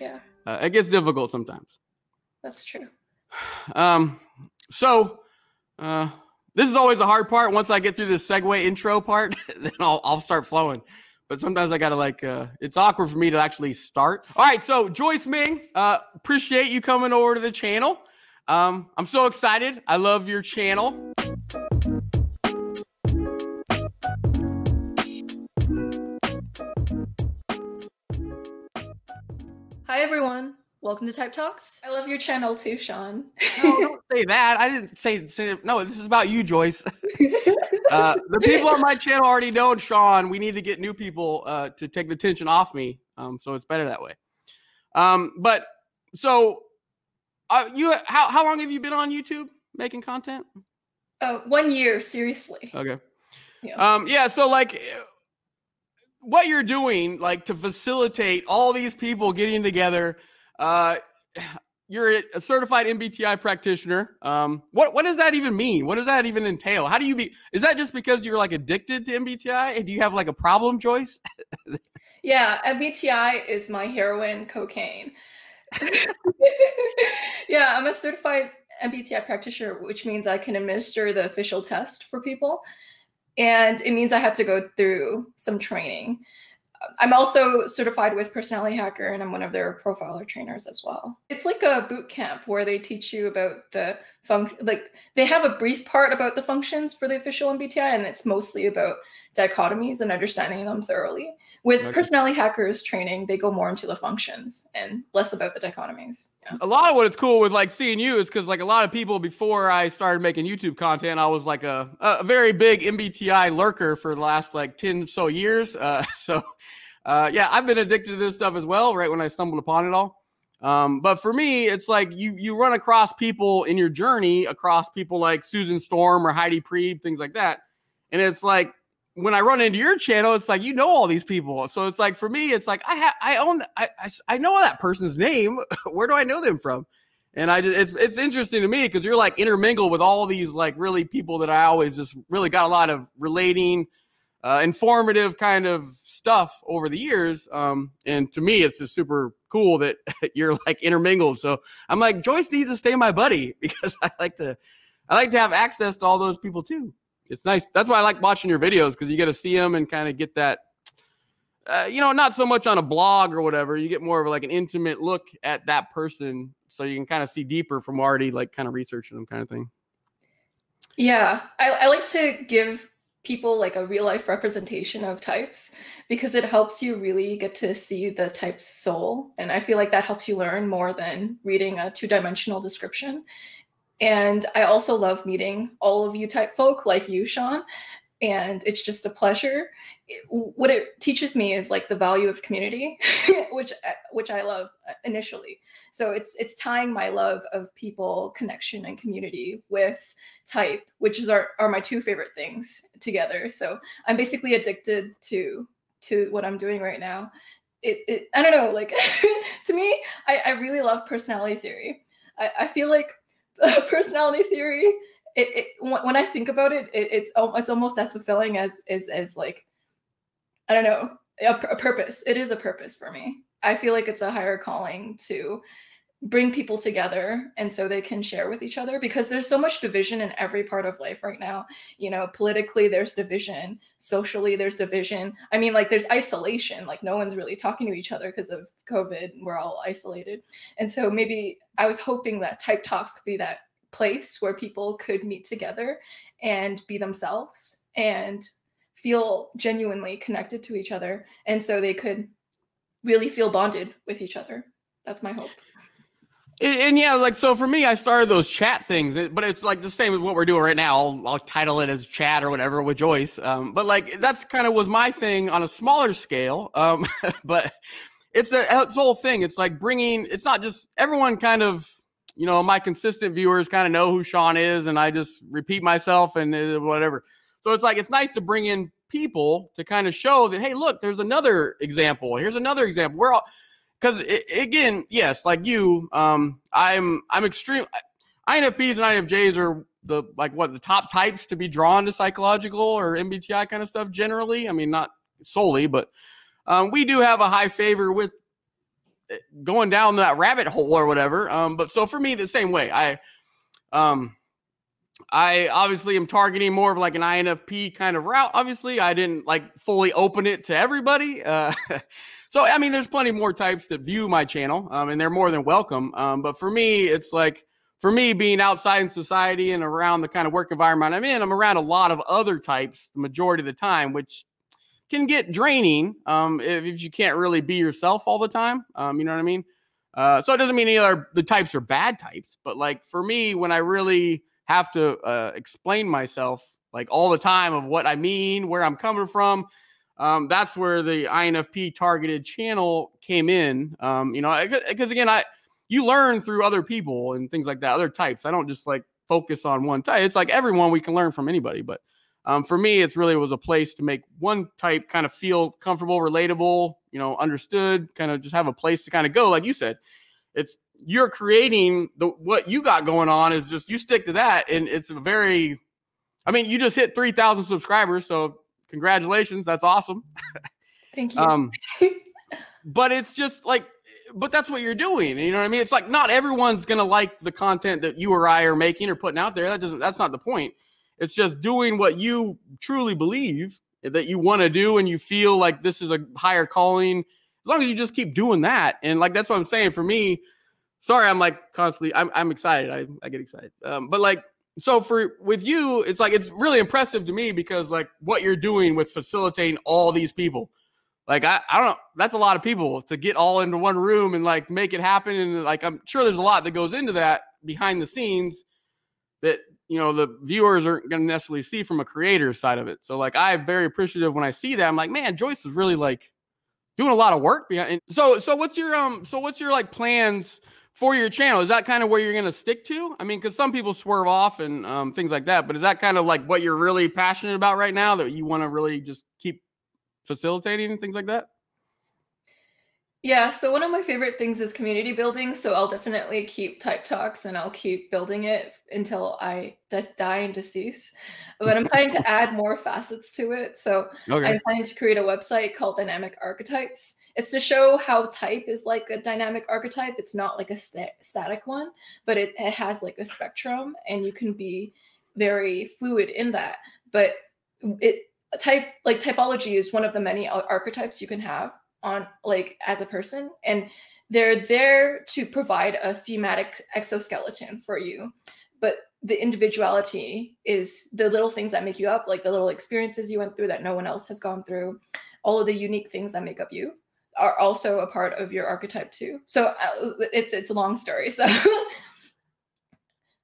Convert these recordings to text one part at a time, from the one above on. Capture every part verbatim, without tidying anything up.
Yeah. Uh, it gets difficult sometimes. That's true. Um, so uh, this is always the hard part. Once I get through this segue intro part, then I'll, I'll start flowing. But sometimes I got to like, uh, it's awkward for me to actually start. All right. So Joyce Meng, uh, appreciate you coming over to the channel. Um, I'm so excited. I love your channel. Hi, everyone. Welcome to Type Talks. I love your channel too, Sean. No, don't say that. I didn't say, say no, this is about you, Joyce. Uh, the people on my channel already know, Sean. We need to get new people uh, to take the tension off me. Um, so it's better that way. Um, but so uh, you, how, how long have you been on YouTube making content? Oh, one year, seriously. Okay. Yeah. Um, yeah, so like... what you're doing, like to facilitate all these people getting together, uh, you're a certified M B T I practitioner. Um, what, what does that even mean? What does that even entail? How do you be, is that just because you're like addicted to M B T I? And do you have like a problem, Joyce? Yeah. M B T I is my heroin cocaine. Yeah. I'm a certified M B T I practitioner, which means I can administer the official test for people. And it means I have to go through some training. I'm also certified with Personality Hacker, and I'm one of their profiler trainers as well. It's like a boot camp where they teach you about the function, like they have a brief part about the functions for the official M B T I, and it's mostly about dichotomies and understanding them thoroughly. With okay. Personality Hackers training, they go more into the functions and less about the dichotomies. Yeah. A lot of what it's cool with like seeing you is because like a lot of people before I started making YouTube content, I was like a, a very big M B T I lurker for the last like ten so years. Uh, so uh, yeah, I've been addicted to this stuff as well, right when I stumbled upon it all. Um, but for me, it's like you you run across people in your journey, across people like Susan Storm or Heidi Priebe, things like that. And it's like, when I run into your channel, it's like, you know, all these people. So it's like, for me, it's like, I have, I own, I, I, I know that person's name. Where do I know them from? And I just, it's, it's interesting to me because you're like intermingled with all these like really people that I always just really got a lot of relating, uh, informative kind of stuff over the years. Um, and to me, it's just super cool that you're like intermingled. So I'm like, Joyce needs to stay my buddy because I like to, I like to have access to all those people too. It's nice. That's why I like watching your videos because you get to see them and kind of get that, uh, you know, not so much on a blog or whatever. You get more of like an intimate look at that person so you can kind of see deeper from already like kind of researching them kind of thing. Yeah, I, I like to give people like a real life representation of types because it helps you really get to see the type's soul. And I feel like that helps you learn more than reading a two dimensional description. And I also love meeting all of you type folk like you, Sean, and it's just a pleasure. It, what it teaches me is like the value of community, which which I love initially. So it's it's tying my love of people, connection, and community with type, which is our are my two favorite things together. So I'm basically addicted to to what I'm doing right now. It, it I don't know, like to me, I, I really love personality theory. I, I feel like personality theory, it, it when I think about it, it it's it's almost as fulfilling as as, as like, I don't know, a, a purpose. It is a purpose for me. I feel like it's a higher calling to bring people together and so they can share with each other because there's so much division in every part of life right now. You know, politically there's division, socially there's division. I mean, like there's isolation, like no one's really talking to each other because of COVID and we're all isolated. And so maybe I was hoping that Type Talks could be that place where people could meet together and be themselves and feel genuinely connected to each other. And so they could really feel bonded with each other. That's my hope. And, and yeah, like, so for me, I started those chat things, but it's like the same as what we're doing right now. I'll, I'll title it as chat or whatever with Joyce. Um, but like, that's kind of was my thing on a smaller scale. Um, but it's the it's whole thing. It's like bringing, it's not just everyone kind of, you know, my consistent viewers kind of know who Sean is and I just repeat myself and whatever. So it's like, it's nice to bring in people to kind of show that, hey, look, there's another example. Here's another example. We're all, because again, yes, like you, um, I'm I'm extreme. I N F Ps and I N F Js are the like what the top types to be drawn to psychological or M B T I kind of stuff generally. I mean, not solely, but um, we do have a high favor with going down that rabbit hole or whatever. Um, but so for me, the same way, I, um, I obviously am targeting more of like an I N F P kind of route. Obviously, I didn't like fully open it to everybody. Uh, so, I mean, there's plenty more types that view my channel, um, and they're more than welcome. Um, but for me, it's like, for me, being outside in society and around the kind of work environment I'm in, I'm around a lot of other types the majority of the time, which can get draining um, if, if you can't really be yourself all the time. Um, you know what I mean? Uh, so it doesn't mean any other the types are bad types, but like for me, when I really have to uh, explain myself like all the time of what I mean, where I'm coming from. Um, that's where the I N F P targeted channel came in. Um, you know, because again, I you learn through other people and things like that, other types. I don't just like focus on one type. It's like everyone, we can learn from anybody. But um, for me, it's really was a place to make one type kind of feel comfortable, relatable, you know, understood, kind of just have a place to kind of go. Like you said, it's you're creating the, what you got going on is just, you stick to that. And it's a very, I mean, you just hit three thousand subscribers. So congratulations. That's awesome. Thank you. Um, but it's just like, but that's what you're doing. You know what I mean? It's like, not everyone's going to like the content that you or I are making or putting out there. That doesn't, that's not the point. It's just doing what you truly believe that you want to do. And you feel like this is a higher calling, as long as you just keep doing that. And like, that's what I'm saying for me. Sorry, I'm like constantly, I'm, I'm excited. I, I get excited. Um, but like, so for, with you, it's like, it's really impressive to me because like what you're doing with facilitating all these people, like, I, I don't know, that's a lot of people to get all into one room and like make it happen. And like, I'm sure there's a lot that goes into that behind the scenes that, you know, the viewers aren't going to necessarily see from a creator's side of it. So like, I'm very appreciative when I see that. I'm like, man, Joyce is really like doing a lot of work behind. And so, so what's your, um, so what's your like plans for your channel? Is that kind of where you're going to stick to? I mean, because some people swerve off and um, things like that, but is that kind of like what you're really passionate about right now that you want to really just keep facilitating and things like that? Yeah, so one of my favorite things is community building. So I'll definitely keep Type Talks and I'll keep building it until I just die and decease. But I'm planning to add more facets to it. So okay. I'm planning to create a website called Dynamic Archetypes. It's to show how type is like a dynamic archetype. It's not like a st static one, but it, it has like a spectrum and you can be very fluid in that. But it type like typology is one of the many archetypes you can have on like as a person. And they're there to provide a thematic exoskeleton for you. But the individuality is the little things that make you up, like the little experiences you went through that no one else has gone through. All of the unique things that make up you are also a part of your archetype too. So uh, it's it's a long story. So it,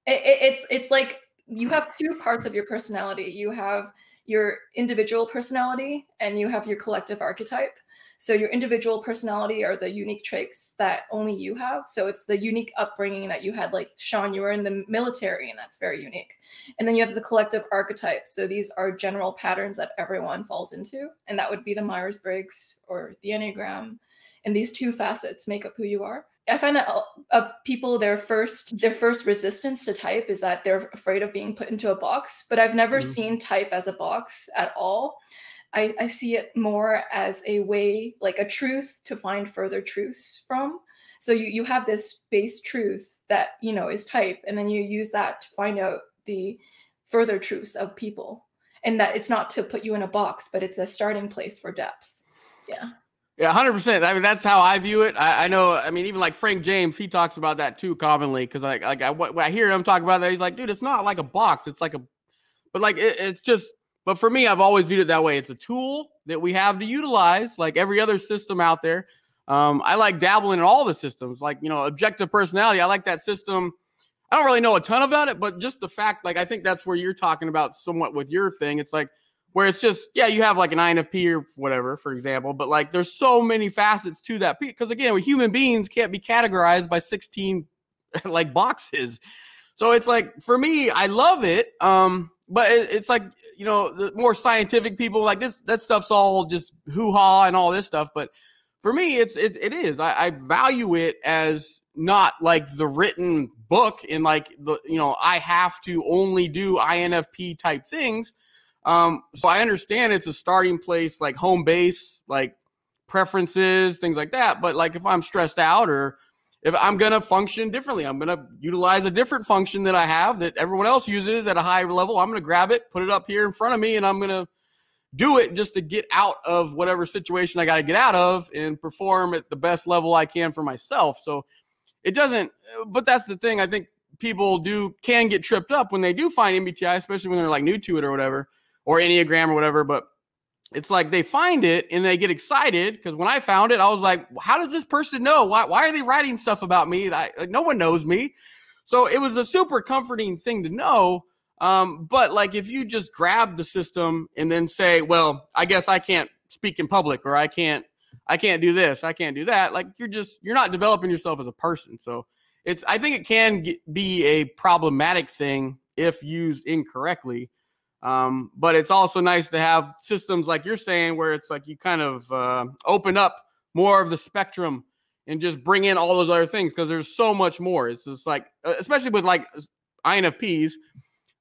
it's it's like you have two parts of your personality. You have your individual personality and you have your collective archetype. So your individual personality are the unique traits that only you have. So it's the unique upbringing that you had, like Sean, you were in the military and that's very unique. And then you have the collective archetype. So these are general patterns that everyone falls into. And that would be the Myers-Briggs or the Enneagram. And these two facets make up who you are. I find that uh, people, their first, their first resistance to type is that they're afraid of being put into a box, but I've never mm-hmm. seen type as a box at all. I, I see it more as a way, like a truth to find further truths from. So you, you have this base truth that, you know, is type, and then you use that to find out the further truths of people, and that it's not to put you in a box, but it's a starting place for depth. Yeah. Yeah, one hundred percent. I mean, that's how I view it. I, I know, I mean, even like Frank James, he talks about that too commonly, because like, like I, when I hear him talk about that, he's like, dude, it's not like a box. It's like a, but like, it, it's just, but for me, I've always viewed it that way. It's a tool that we have to utilize like every other system out there. Um, I like dabbling in all the systems, like, you know, objective personality. I like that system. I don't really know a ton about it, but just the fact, like, I think that's where you're talking about somewhat with your thing. It's like where it's just, yeah, you have like an I N F P or whatever, for example, but like there's so many facets to that. Because again, human beings can't be categorized by sixteen like boxes. So it's like, for me, I love it. Um, But it's like, you know, the more scientific people like this, that stuff's all just hoo-ha and all this stuff. But for me, it's, it's it is. I, I value it as not like the written book and like, the you know, I have to only do I N F P type things. Um, so I understand it's a starting place, like home base, like preferences, things like that. But like if I'm stressed out, or if I'm going to function differently, I'm going to utilize a different function that I have that everyone else uses at a high level. I'm going to grab it, put it up here in front of me, and I'm going to do it just to get out of whatever situation I got to get out of and perform at the best level I can for myself. So it doesn't, but that's the thing. I think people do can get tripped up when they do find M B T I, especially when they're like new to it or whatever, or Enneagram or whatever. But it's like they find it and they get excited, because when I found it, I was like, how does this person know? Why, why are they writing stuff about me? I, like, no one knows me. So it was a super comforting thing to know. Um, but like if you just grab the system and then say, well, I guess I can't speak in public, or I can't, I can't do this, I can't do that. Like you're just, you're not developing yourself as a person. So it's, I think it can get, be a problematic thing if used incorrectly. Um, but it's also nice to have systems like you're saying, where it's like you kind of uh, open up more of the spectrum and just bring in all those other things, because there's so much more. It's just like, especially with like I N F Ps.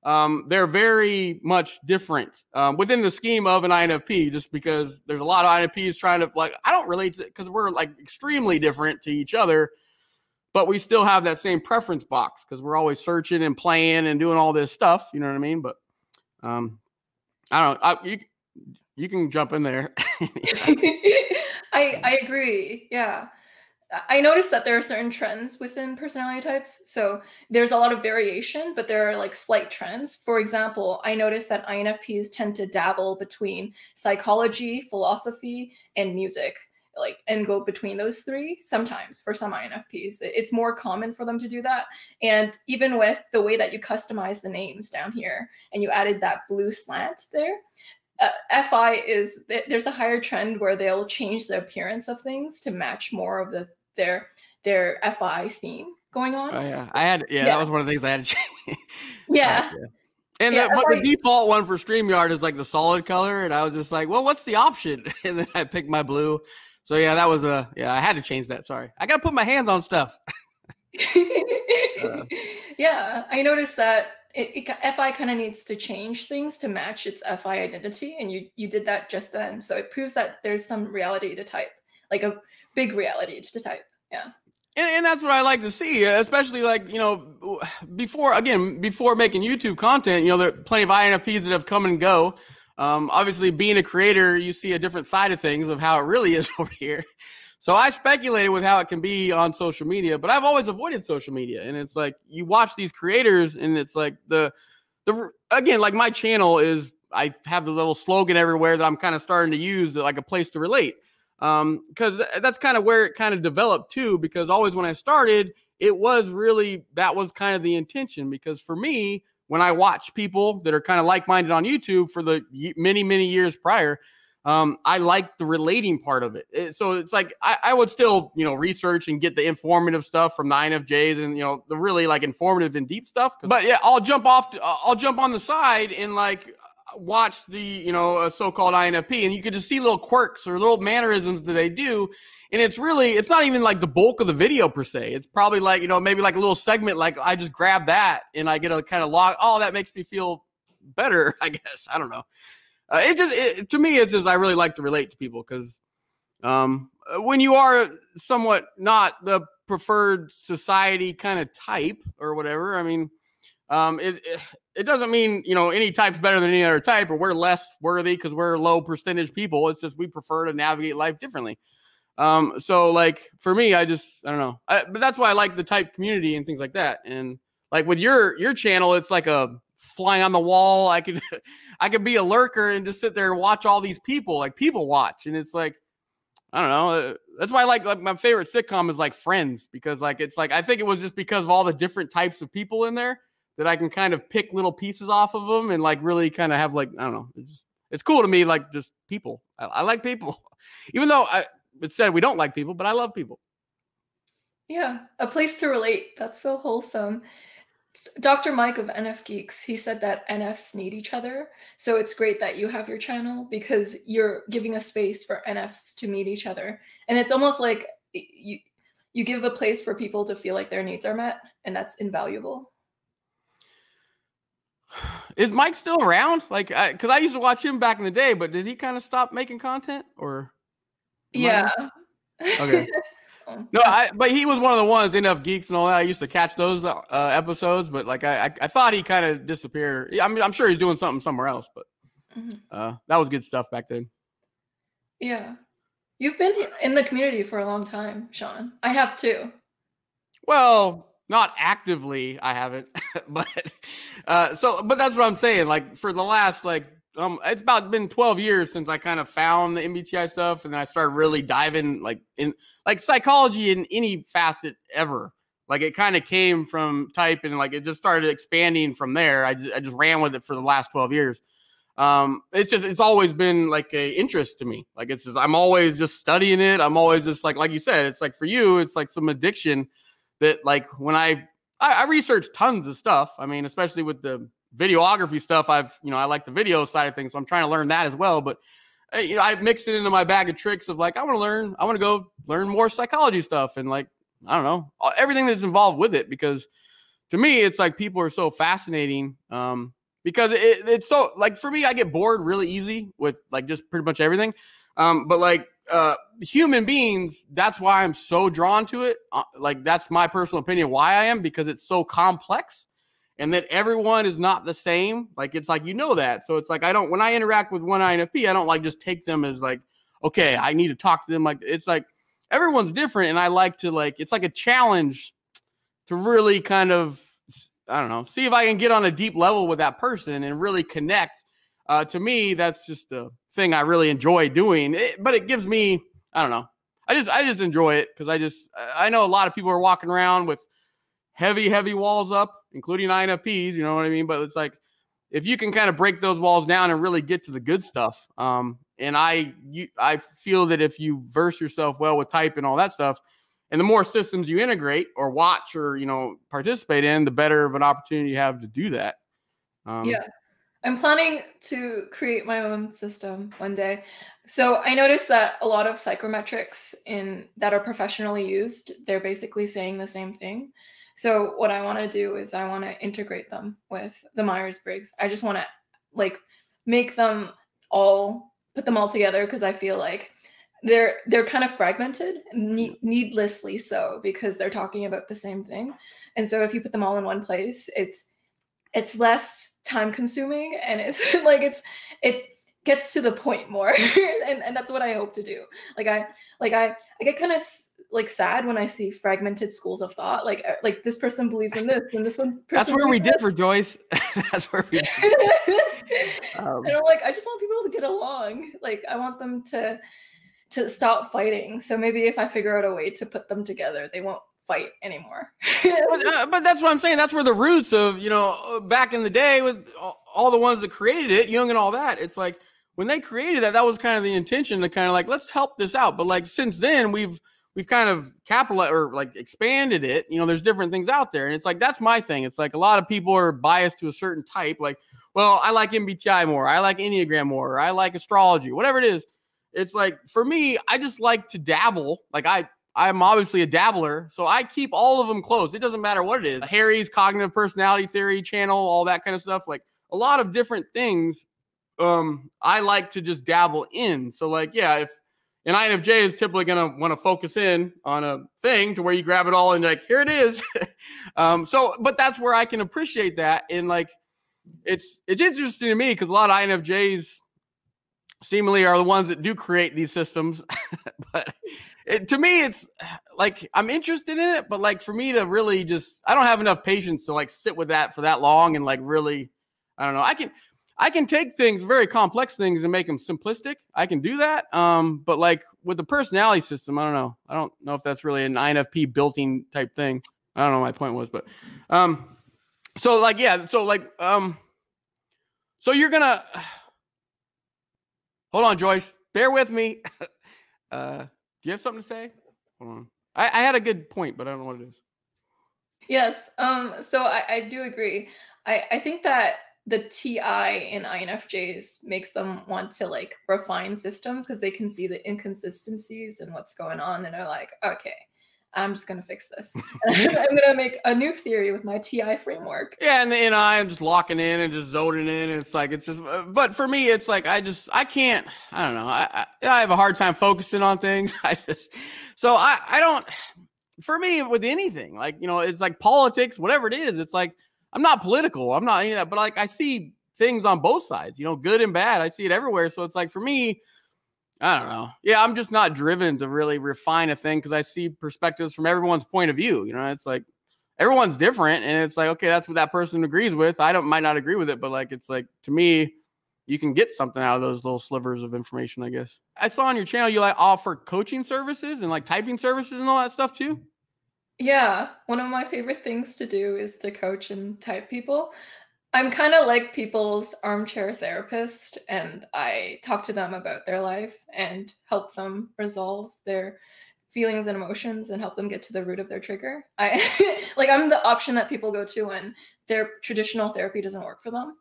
Um, they're very much different um, within the scheme of an I N F P, just because there's a lot of I N F Ps trying to, like, I don't relate to it because we're like extremely different to each other, but we still have that same preference box because we're always searching and playing and doing all this stuff. You know what I mean? But um, I don't know. I, you, you can jump in there. I, I agree. Yeah. I noticed that there are certain trends within personality types. So there's a lot of variation, but there are like slight trends. For example, I noticed that I N F Ps tend to dabble between psychology, philosophy, and music, like, and go between those three sometimes for some I N F Ps. It's more common for them to do that. And even with the way that you customize the names down here and you added that blue slant there, Uh, Fi is, there's a higher trend where they'll change the appearance of things to match more of the their their Fi theme going on. Oh yeah, I had yeah, yeah. that was one of the things I had to change. Yeah, yeah. and yeah, that, but the default one for StreamYard is like the solid color, and I was just like, well, what's the option? And then I picked my blue. So yeah, that was a yeah, I had to change that. Sorry, I gotta put my hands on stuff. uh. Yeah, I noticed that. It, it, Fi kind of needs to change things to match its Fi identity, and you you did that just then. So it proves that there's some reality to type, like a big reality to type. Yeah, and, and that's what I like to see, especially like, you know, before again before making YouTube content, you know, there are plenty of I N F Ps that have come and go. Um, obviously, being a creator, you see a different side of things of how it really is over here. So I speculated with how it can be on social media, but I've always avoided social media. And it's like, you watch these creators and it's like the, the again, like my channel is, I have the little slogan everywhere that I'm kind of starting to use, like a place to relate. Um, cause that's kind of where it kind of developed too, because always when I started, it was really, that was kind of the intention, because for me, when I watch people that are kind of like-minded on YouTube for the many, many years prior, Um, I like the relating part of it. it so it's like, I, I would still, you know, research and get the informative stuff from the I N F Js and, you know, the really like informative and deep stuff. But yeah, I'll jump off, to, I'll jump on the side and like watch the, you know, so-called I N F P, and you could just see little quirks or little mannerisms that they do. And it's really, it's not even like the bulk of the video per se. It's probably like, you know, maybe like a little segment, like I just grab that and I get a kind of log. Oh, that makes me feel better, I guess. I don't know. Uh, it's just, it, to me, it's just, I really like to relate to people, because um, when you are somewhat not the preferred society kind of type or whatever, I mean, um, it, it, it doesn't mean, you know, any type's better than any other type, or we're less worthy because we're low percentage people. It's just, we prefer to navigate life differently. Um, so like for me, I just, I don't know, I, but that's why I like the type community and things like that. And like with your, your channel, it's like a flying on the wall. I could, I could be a lurker and just sit there and watch all these people, like people watch. And it's like, I don't know. That's why I like, like my favorite sitcom is like Friends, because like, it's like, I think it was just because of all the different types of people in there that I can kind of pick little pieces off of them and like really kind of have like, I don't know. It's, just, it's cool to me. Like just people. I, I like people, even though I, it said we don't like people, but I love people. Yeah. A place to relate. That's so wholesome. Doctor Mike of N F Geeks, he said that N Fs need each other. So it's great that you have your channel, because you're giving a space for N Fs to meet each other. And it's almost like you you give a place for people to feel like their needs are met, and that's invaluable. Is Mike still around? Like, I, 'cause I used to watch him back in the day, but did he kind of stop making content, or? Yeah. Okay. No, I, but he was one of the ones, N F Geeks and all that. I used to catch those uh, episodes, but like I, I, I thought he kind of disappeared. I mean, I'm sure he's doing something somewhere else, but uh, that was good stuff back then. Yeah. You've been in the community for a long time, Sean. I have too. Well, not actively, I haven't, but uh, so, but that's what I'm saying. Like for the last, like, um, it's about been twelve years since I kind of found the M B T I stuff. And then I started really diving like in like psychology in any facet ever. Like it kind of came from type and like, it just started expanding from there. I just, I just ran with it for the last twelve years. Um, it's just, it's always been like a interest to me. Like it's just, I'm always just studying it. I'm always just like, like you said, it's like for you, it's like some addiction that like when I, I, I researched tons of stuff. I mean, especially with the videography stuff, I've, you know, I like the video side of things. So I'm trying to learn that as well, but you know, I mixed it into my bag of tricks of like, I want to learn, I want to go learn more psychology stuff. And like, I don't know, everything that's involved with it, because to me, it's like, people are so fascinating. Um, Because it, it's so like for me, I get bored really easy with like just pretty much everything. Um, but like uh, human beings, that's why I'm so drawn to it. Uh, like that's my personal opinion why I am, because it's so complex and that everyone is not the same. Like it's like, you know that. So it's like I don't when I interact with one I N F P, I don't like just take them as like, OK, I need to talk to them. Like it's like everyone's different. And I like to like it's like a challenge to really kind of, I don't know, see if I can get on a deep level with that person and really connect. Uh, to me, that's just the thing I really enjoy doing, it, but it gives me, I don't know. I just, I just enjoy it. Cause I just, I know a lot of people are walking around with heavy, heavy walls up, including I N F Ps, you know what I mean? But it's like, if you can kind of break those walls down and really get to the good stuff. Um, and I, you, I feel that if you verse yourself well with type and all that stuff, and the more systems you integrate or watch or, you know, participate in, the better of an opportunity you have to do that. Um, yeah. I'm planning to create my own system one day. So I noticed that a lot of psychometrics in that are professionally used, they're basically saying the same thing. So what I want to do is I want to integrate them with the Myers-Briggs. I just want to like make them all, put them all together because I feel like They're they're kind of fragmented, ne needlessly so, because they're talking about the same thing. And so if you put them all in one place, it's it's less time consuming and it's like it's it gets to the point more. and and that's what I hope to do. Like I like I I get kind of like sad when I see fragmented schools of thought. Like like this person believes in this and this one. That's where we differ, Joyce. That's where we differ. um, and I'm like, I just want people to get along. Like I want them to. to stop fighting. So maybe if I figure out a way to put them together, they won't fight anymore. but, uh, but that's what I'm saying. That's where the roots of, you know, back in the day with all the ones that created it, Jung and all that, it's like when they created that, that was kind of the intention to kind of like, let's help this out. But like since then we've, we've kind of capitalized or like expanded it. You know, there's different things out there. And it's like, that's my thing. It's like a lot of people are biased to a certain type. Like, well, I like M B T I more. I like Enneagram more. Or I like astrology, whatever it is. It's like, for me, I just like to dabble. Like I, I'm obviously a dabbler, so I keep all of them closed. It doesn't matter what it is. Harry's Cognitive Personality Theory channel, all that kind of stuff. Like a lot of different things um, I like to just dabble in. So like, yeah, if an I N F J is typically going to want to focus in on a thing to where you grab it all and like, here it is. um, so, but that's where I can appreciate that. And like, it's, it's interesting to me because a lot of I N F Js seemingly are the ones that do create these systems. But it, to me, it's like, I'm interested in it, but like for me to really just, I don't have enough patience to like sit with that for that long. And like, really, I don't know. I can, I can take things, very complex things and make them simplistic. I can do that. Um, but like with the personality system, I don't know. I don't know if that's really an I N F P built-in type thing. I don't know what my point was, but, um, so like, yeah. So like, um, so you're gonna, hold on, Joyce. Bear with me. Uh, do you have something to say? Hold on. I, I had a good point, but I don't know what it is. Yes. Um, so I, I do agree. I, I think that the T I in I N F Js makes them want to like refine systems because they can see the inconsistencies and what's going on. And they're like, okay, I'm just going to fix this. I'm going to make a new theory with my T I framework. Yeah, and the N I, I'm just locking in and just zoning in. And it's like, it's just, but for me, it's like, I just, I can't, I don't know. I, I, I have a hard time focusing on things. I just, so I, I don't, for me, with anything, like, you know, it's like politics, whatever it is. It's like, I'm not political. I'm not, you know, but like, I see things on both sides, you know, good and bad. I see it everywhere. So it's like, for me, I don't know. Yeah, I'm just not driven to really refine a thing because I see perspectives from everyone's point of view. You know, it's like everyone's different, and it's like, okay, that's what that person agrees with. I don't might not agree with it, but like it's like to me, you can get something out of those little slivers of information, I guess. I saw on your channel you like offer coaching services and like typing services and all that stuff too. Yeah, one of my favorite things to do is to coach and type people. I'm kind of like people's armchair therapist, and I talk to them about their life and help them resolve their feelings and emotions and help them get to the root of their trigger. I like I'm the option that people go to when their traditional therapy doesn't work for them.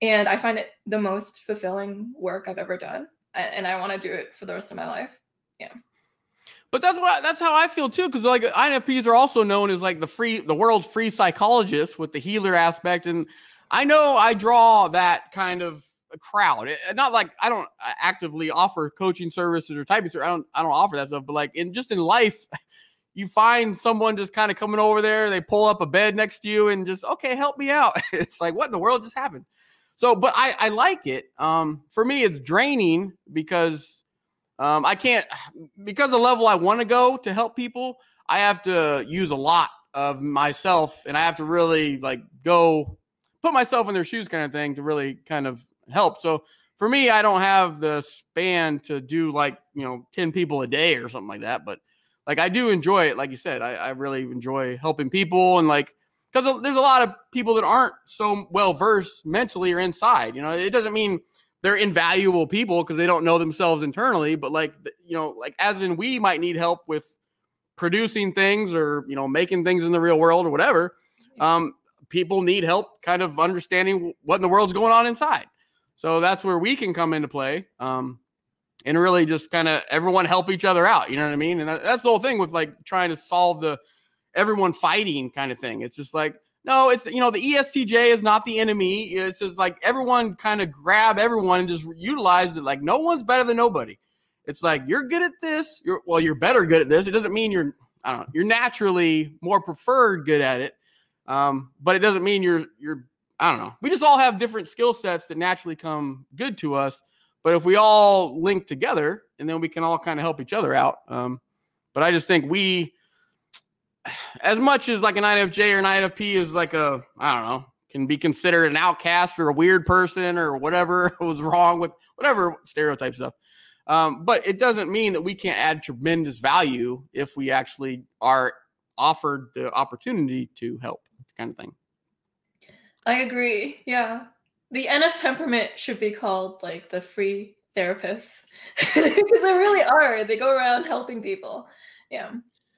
And I find it the most fulfilling work I've ever done. And I want to do it for the rest of my life. Yeah. But that's what that's how I feel too, because like I N F Ps are also known as like the free the world's free psychologists with the healer aspect, and I know I draw that kind of crowd. It, not like I don't actively offer coaching services or typing services. I don't I don't offer that stuff. But like in just in life, you find someone just kind of coming over there. They pull up a bed next to you and just, okay, help me out. It's like, what in the world just happened? So, but I, I like it. Um, for me, it's draining because um, I can't because the level I want to go to help people, I have to use a lot of myself, and I have to really like go. Put myself in their shoes kind of thing to really kind of help. So for me, I don't have the span to do like, you know, ten people a day or something like that. But like, I do enjoy it. Like you said, I, I really enjoy helping people, and like, because there's a lot of people that aren't so well-versed mentally or inside, you know, it doesn't mean they're invaluable people because they don't know themselves internally, but like, you know, like as in we might need help with producing things or, you know, making things in the real world or whatever. Um, People need help kind of understanding what in the world's going on inside. So that's where we can come into play um, and really just kind of everyone help each other out. You know what I mean? And that's the whole thing with like trying to solve the everyone fighting kind of thing. It's just like, no, it's, you know, the E S T J is not the enemy. It's just like everyone kind of grab everyone and just utilize it. Like no one's better than nobody. It's like, you're good at this. You're, well, you're better good at this. It doesn't mean you're, I don't know, you're naturally more preferred good at it. Um, but it doesn't mean you're, you're, I don't know. We just all have different skill sets that naturally come good to us. But if we all link together, and then we can all kind of help each other out. Um, but I just think we, as much as like an I N F J or an I N F P is like a, I don't know, can be considered an outcast or a weird person or whatever was wrong with whatever stereotype stuff. Um, but it doesn't mean that we can't add tremendous value if we actually are offered the opportunity to help. Kind of thing. I agree. Yeah. The N F temperament should be called like the free therapists because they really are. They go around helping people. Yeah.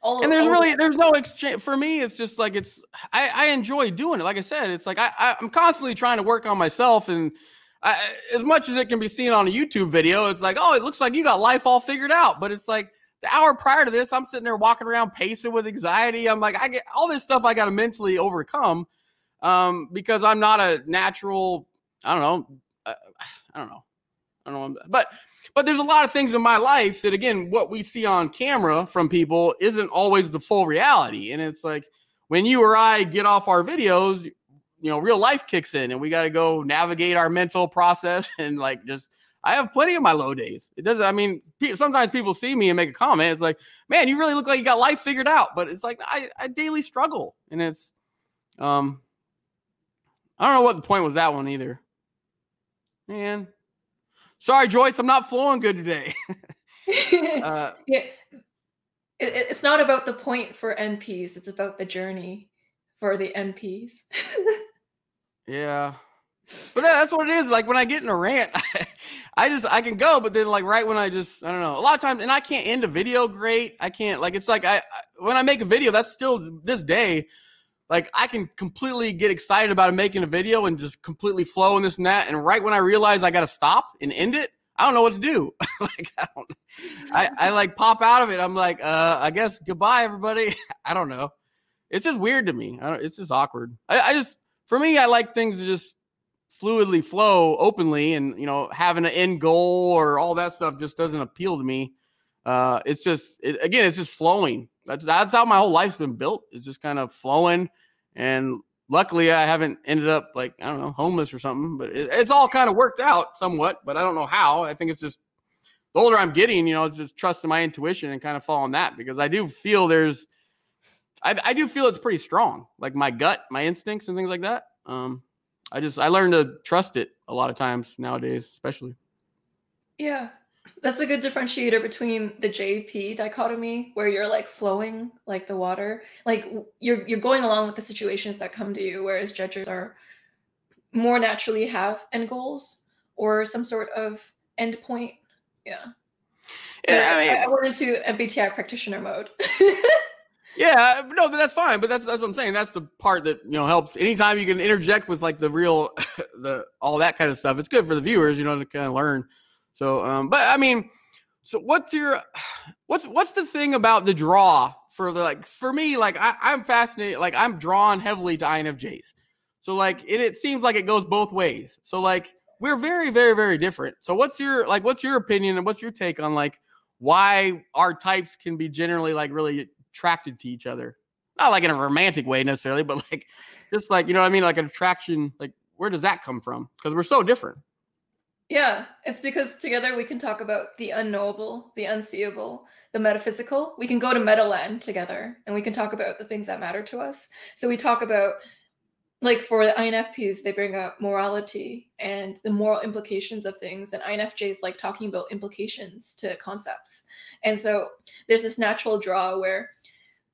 All and there's all really, there's no exchange for me. It's just like, it's, I, I enjoy doing it. Like I said, it's like, I, I I'm constantly trying to work on myself, and I, as much as it can be seen on a YouTube video, it's like, oh, it looks like you got life all figured out. But it's like, the hour prior to this, I'm sitting there walking around pacing with anxiety. I'm like, I get all this stuff I got to mentally overcome um, because I'm not a natural, I don't know. Uh, I don't know. I don't know. But, but there's a lot of things in my life that, again, what we see on camera from people isn't always the full reality. And it's like when you or I get off our videos, you know, real life kicks in and we got to go navigate our mental process and like just I have plenty of my low days. It doesn't, I mean, pe sometimes people see me and make a comment. It's like, man, you really look like you got life figured out. But it's like, I, I daily struggle. And it's, um, I don't know what the point was that one either. Man. Sorry, Joyce, I'm not flowing good today. uh, yeah. it, it's not about the point for N Ps. It's about the journey for the N Ps. Yeah. But that's what it is. Like when I get in a rant, I, I just, I can go, but then like right when I just, I don't know, a lot of times, and I can't end a video great. I can't like, it's like I, I when I make a video, that's still this day, like I can completely get excited about making a video and just completely flow in this and that. And right when I realize I got to stop and end it, I don't know what to do. Like, I don't, I, I like pop out of it. I'm like, uh, I guess goodbye, everybody. I don't know. It's just weird to me. I don't, it's just awkward. I, I just, for me, I like things to just fluidly flow openly, and, you know, having an end goal or all that stuff just doesn't appeal to me. Uh, it's just, it, again, it's just flowing. That's, that's how my whole life's been built. It's just kind of flowing. And luckily I haven't ended up like, I don't know, homeless or something, but it, it's all kind of worked out somewhat, but I don't know how. I think it's just the older I'm getting, you know, it's just trusting my intuition and kind of following that, because I do feel there's, I, I do feel it's pretty strong. Like my gut, my instincts and things like that. Um, I just, I learned to trust it a lot of times nowadays, especially. Yeah. That's a good differentiator between the J P dichotomy, where you're like flowing like the water, like you're you're going along with the situations that come to you, whereas judges are more naturally have end goals or some sort of end point. Yeah. Yeah, I, mean, I, I went into M B T I practitioner mode. Yeah, no, but that's fine. But that's that's what I'm saying. That's the part that, you know, helps. Anytime you can interject with like the real, the all that kind of stuff, it's good for the viewers, you know, to kind of learn. So, um, but I mean, so what's your, what's, what's the thing about the draw for the, like, for me, like I, I'm fascinated, like I'm drawn heavily to I N F Js. So like, it, it seems like it goes both ways. So like, we're very, very, very different. So what's your, like, what's your opinion and what's your take on like why our types can be generally like really attracted to each other? Not like in a romantic way necessarily, but like, just like, you know what I mean? Like an attraction, like where does that come from? 'Cause we're so different. Yeah, it's because together we can talk about the unknowable, the unseeable, the metaphysical. We can go to Metaland together and we can talk about the things that matter to us. So we talk about, like for the I N F Ps, they bring up morality and the moral implications of things. And I N F Js like talking about implications to concepts. And so there's this natural draw where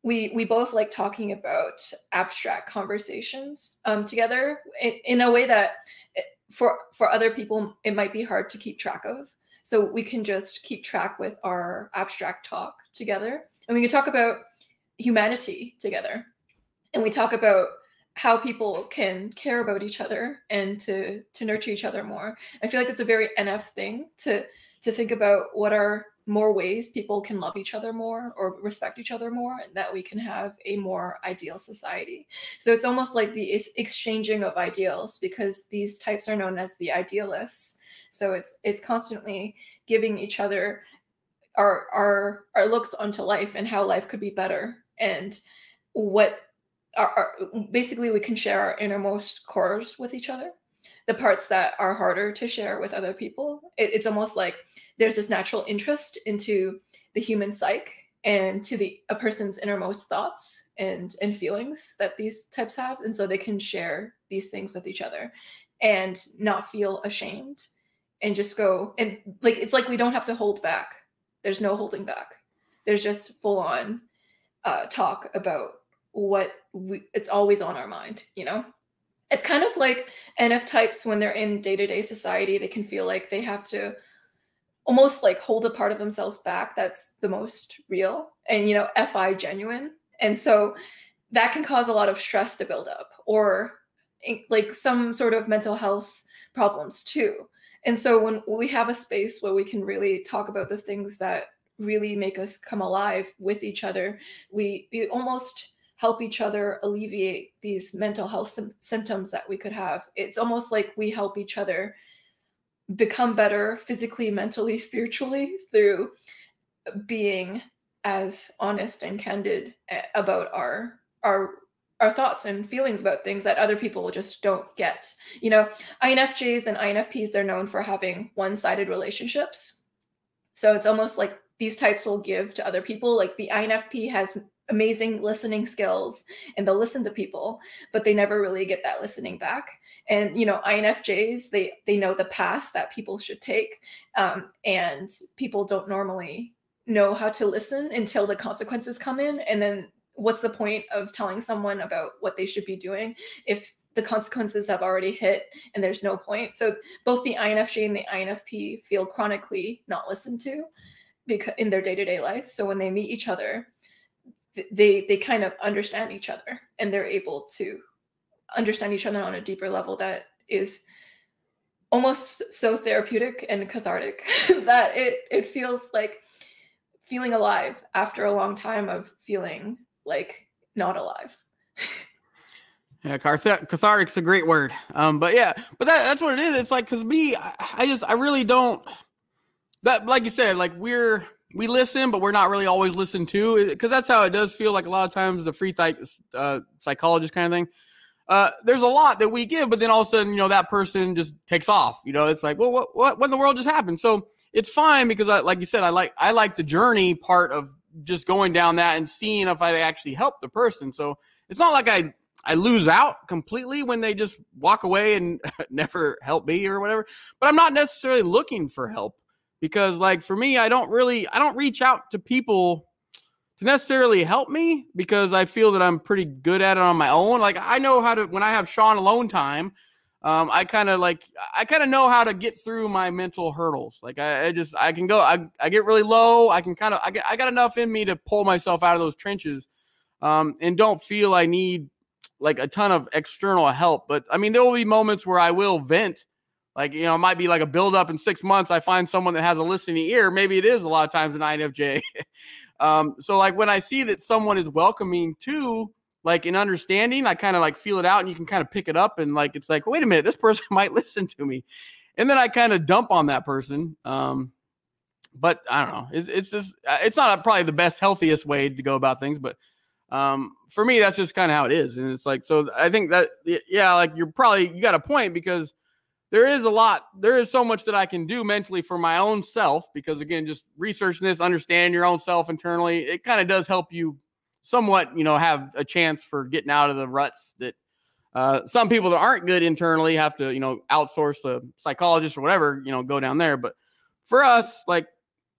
we we both like talking about abstract conversations um, together in, in a way that... It, For, for other people, it might be hard to keep track of. So we can just keep track with our abstract talk together. And we can talk about humanity together. And we talk about how people can care about each other and to, to nurture each other more. I feel like it's a very N F thing to, to think about what are more ways people can love each other more or respect each other more, and that we can have a more ideal society. So it's almost like the exchanging of ideals, because these types are known as the idealists. So it's it's constantly giving each other our our our looks onto life and how life could be better, and what our, our basically we can share our innermost cores with each other, the parts that are harder to share with other people. It, it's almost like there's this natural interest into the human psyche and to the a person's innermost thoughts and, and feelings that these types have. And so they can share these things with each other and not feel ashamed, and just go and like, it's like, we don't have to hold back. There's no holding back. There's just full on uh, talk about what we, it's always on our mind, you know? It's kind of like N F types when they're in day-to-day society, they can feel like they have to almost like hold a part of themselves back that's the most real and, you know, F I genuine. And so that can cause a lot of stress to build up, or like some sort of mental health problems too. And so when we have a space where we can really talk about the things that really make us come alive with each other, we, we almost help each other alleviate these mental health sim- symptoms that we could have. It's almost like we help each other become better physically, mentally, spiritually through being as honest and candid about our our our thoughts and feelings about things that other people just don't get. You know, I N F Js and I N F Ps, they're known for having one-sided relationships. So it's almost like these types will give to other people. Like the I N F P has amazing listening skills and they'll listen to people, but they never really get that listening back. And, you know, I N F Js, they they know the path that people should take, um, and people don't normally know how to listen until the consequences come in. And then what's the point of telling someone about what they should be doing if the consequences have already hit and there's no point? So both the I N F J and the I N F P feel chronically not listened to because in their day-to-day life. So when they meet each other, they they kind of understand each other, and they're able to understand each other on a deeper level that is almost so therapeutic and cathartic that it it feels like feeling alive after a long time of feeling like not alive. Yeah, cathartic's a great word. Um, but yeah, but that, that's what it is. It's like, cause me, I, I just, I really don't, that, like you said, like we're, we listen, but we're not really always listened to, cause that's how it does feel like a lot of times, the free uh, psychologist kind of thing. Uh, there's a lot that we give, but then all of a sudden, you know, that person just takes off, you know, it's like, well, what, what, what in the world just happened? So it's fine because I, like you said, I like, I like the journey part of just going down that and seeing if I actually help the person. So it's not like I, I lose out completely when they just walk away and never help me or whatever, but I'm not necessarily looking for help because like for me, I don't really, I don't reach out to people to necessarily help me because I feel that I'm pretty good at it on my own. Like I know how to, when I have Sean alone time, um, I kind of like, I kind of know how to get through my mental hurdles. Like I, I just, I can go, I, I get really low. I can kind of, I, I got enough in me to pull myself out of those trenches um, and don't feel I need like a ton of external help. But I mean, there will be moments where I will vent, like, you know, it might be like a buildup in six months. I find someone that has a listening ear. Maybe it is a lot of times an I N F J. um, so like when I see that someone is welcoming to like an understanding, I kind of like feel it out and you can kind of pick it up. And like, it's like, wait a minute, this person might listen to me. And then I kind of dump on that person. Um, but I don't know. It's, it's just, it's not probably the best, healthiest way to go about things, but Um, for me, that's just kind of how it is. And it's like, so I think that, yeah, like you're probably, you got a point because there is a lot, there is so much that I can do mentally for my own self, because again, just researching this, understand your own self internally, it kind of does help you somewhat, you know, have a chance for getting out of the ruts that, uh, some people that aren't good internally have to, you know, outsource to psychologists or whatever, you know, go down there. But for us, like,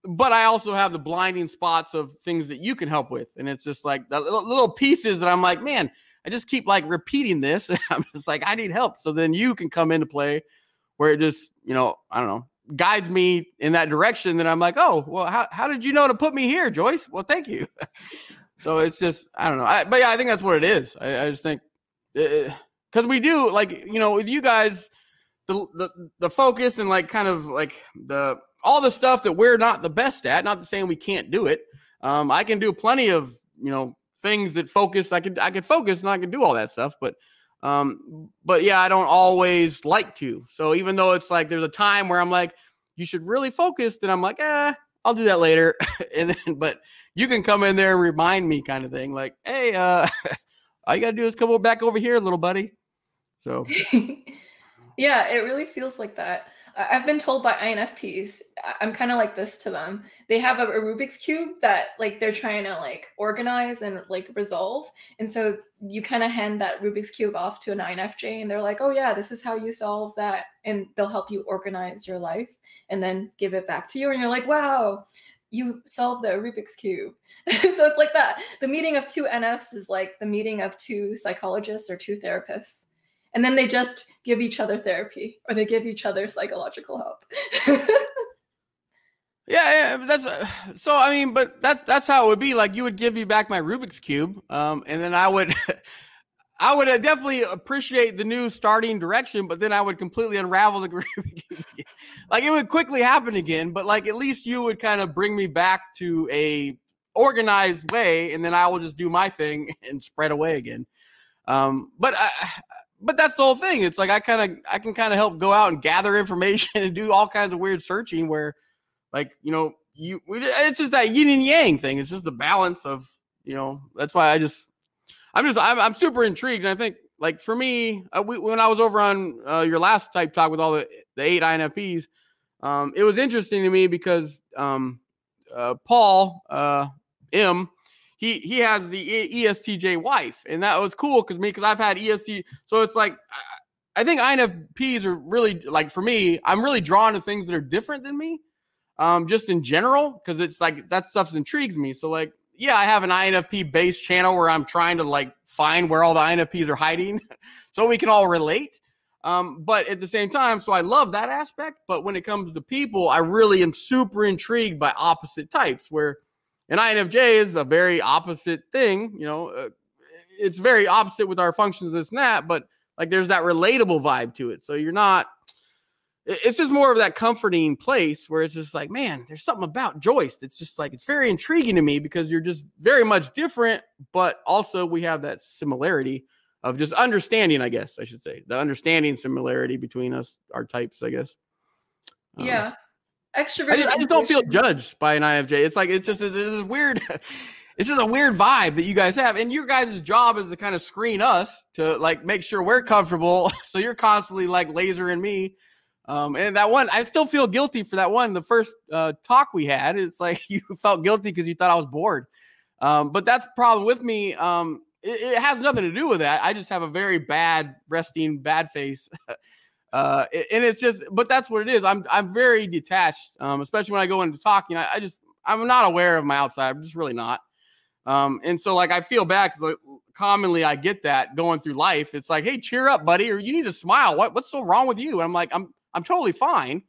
but I also have the blinding spots of things that you can help with. And it's just like the little pieces that I'm like, man, I just keep like repeating this. And I'm just like, I need help. So then you can come into play where it just, you know, I don't know, guides me in that direction. Then I'm like, oh, well, how, how did you know to put me here, Joyce? Well, thank you. So it's just, I don't know. I, but yeah, I think that's what it is. I, I just think, uh, cause we do like, you know, with you guys, the, the, the focus and like, kind of like the, all the stuff that we're not the best at, not saying we can't do it. Um, I can do plenty of, you know, things that focus. I could, I could focus and I can do all that stuff, but, um, but yeah, I don't always like to. So even though it's like, there's a time where I'm like, you should really focus. Then I'm like, eh, I'll do that later. And then, but you can come in there and remind me kind of thing. Like, hey, uh, all you gotta do is come back over here, little buddy. So yeah, it really feels like that. I've been told by I N F Ps, I'm kind of like this to them. They have a, a Rubik's cube that like they're trying to like organize and like resolve. And so you kind of hand that Rubik's cube off to an I N F J and they're like, oh yeah, this is how you solve that. And they'll help you organize your life and then give it back to you. And you're like, wow, you solved the Rubik's cube. So it's like that. The meeting of two N Fs is like the meeting of two psychologists or two therapists. And then they just give each other therapy or they give each other psychological help. yeah, yeah, that's uh, so I mean, but that's that's how it would be. Like you would give me back my Rubik's Cube. Um, and then I would I would definitely appreciate the new starting direction, but then I would completely unravel the Rubik's Cube. Like it would quickly happen again, but like at least you would kind of bring me back to a organized way, and then I will just do my thing and spread away again. Um, but I But that's the whole thing. It's like I kind of I can kind of help go out and gather information and do all kinds of weird searching where, like, you know, you it's just that yin and yang thing. It's just the balance of, you know, that's why I just I'm just I'm, I'm super intrigued. And I think, like, for me, I, we, when I was over on uh, your last Type Talk with all the, the eight I N F Ps, um, it was interesting to me because um, uh, Paul uh, M. He he has the E S T J wife, and that was cool because me because I've had E S T. So it's like I, I think I N F Ps are really like for me. I'm really drawn to things that are different than me, um, just in general because it's like that stuff intrigues me. So like yeah, I have an I N F P based channel where I'm trying to like find where all the I N F Ps are hiding, so we can all relate. Um, but at the same time, so I love that aspect. But when it comes to people, I really am super intrigued by opposite types where. And I N F J is a very opposite thing, you know, uh, it's very opposite with our functions, this and that, but like there's that relatable vibe to it. So you're not, it's just more of that comforting place where it's just like, man, there's something about Joyce that's just like, it's very intriguing to me because you're just very much different, but also we have that similarity of just understanding, I guess I should say, the understanding similarity between us, our types, I guess. Yeah. Um, Extroverted. I just, I just don't feel judged by an I N F J. It's like, it's just, it's just weird. It's just a weird vibe that you guys have. And your guys' job is to kind of screen us to like, make sure we're comfortable. So you're constantly like lasering me. Um, and that one, I still feel guilty for that one. The first uh, talk we had, it's like you felt guilty because you thought I was bored. Um, but that's the problem with me. Um, it, it has nothing to do with that. I just have a very bad resting bad face. uh, and it's just, but that's what it is. I'm I'm very detached, um, especially when I go into talking. I, I just, I'm not aware of my outside. I'm just really not. Um, and so like, I feel bad because like, commonly I get that going through life. It's like, hey, cheer up, buddy, or you need to smile. What What's so wrong with you? And I'm like, I'm I'm totally fine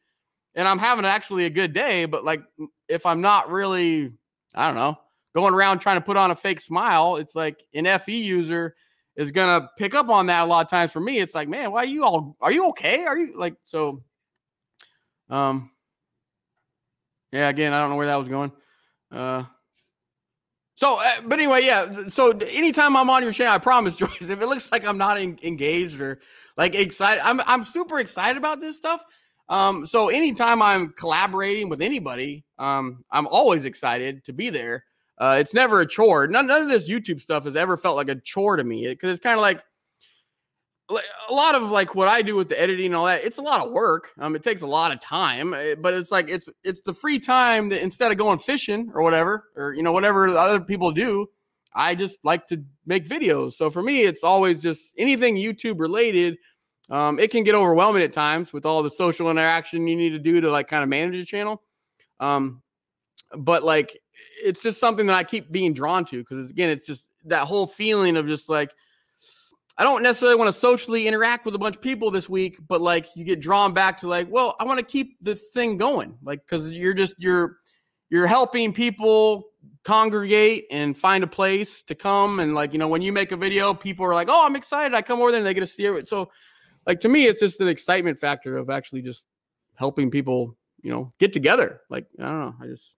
and I'm having actually a good day. But like, if I'm not really, I don't know, going around trying to put on a fake smile, it's like an F E user is going to pick up on that a lot of times. For me, it's like, man, why are you all, are you okay? Are you like, so, um, yeah, again, I don't know where that was going. Uh, so, uh, but anyway, yeah. So anytime I'm on your channel, I promise, Joyce, if it looks like I'm not en engaged or like excited, I'm, I'm super excited about this stuff. Um, so anytime I'm collaborating with anybody, um, I'm always excited to be there. Uh, it's never a chore. None, none of this YouTube stuff has ever felt like a chore to me because it's kind of like, like a lot of like what I do with the editing and all that. It's a lot of work. Um, it takes a lot of time, but it's like, it's, it's the free time that instead of going fishing or whatever, or, you know, whatever other people do, I just like to make videos. So for me, it's always just anything YouTube related. Um, it can get overwhelming at times with all the social interaction you need to do to like kind of manage your channel. Um, but like, it's just something that I keep being drawn to. Cause again, it's just that whole feeling of just like, I don't necessarily want to socially interact with a bunch of people this week, but like you get drawn back to like, well, I want to keep the thing going. Like, cause you're just, you're, you're helping people congregate and find a place to come. And like, you know, when you make a video, people are like, oh, I'm excited. I come over there and they get to see it. So like, to me, it's just an excitement factor of actually just helping people, you know, get together. Like, I don't know. I just,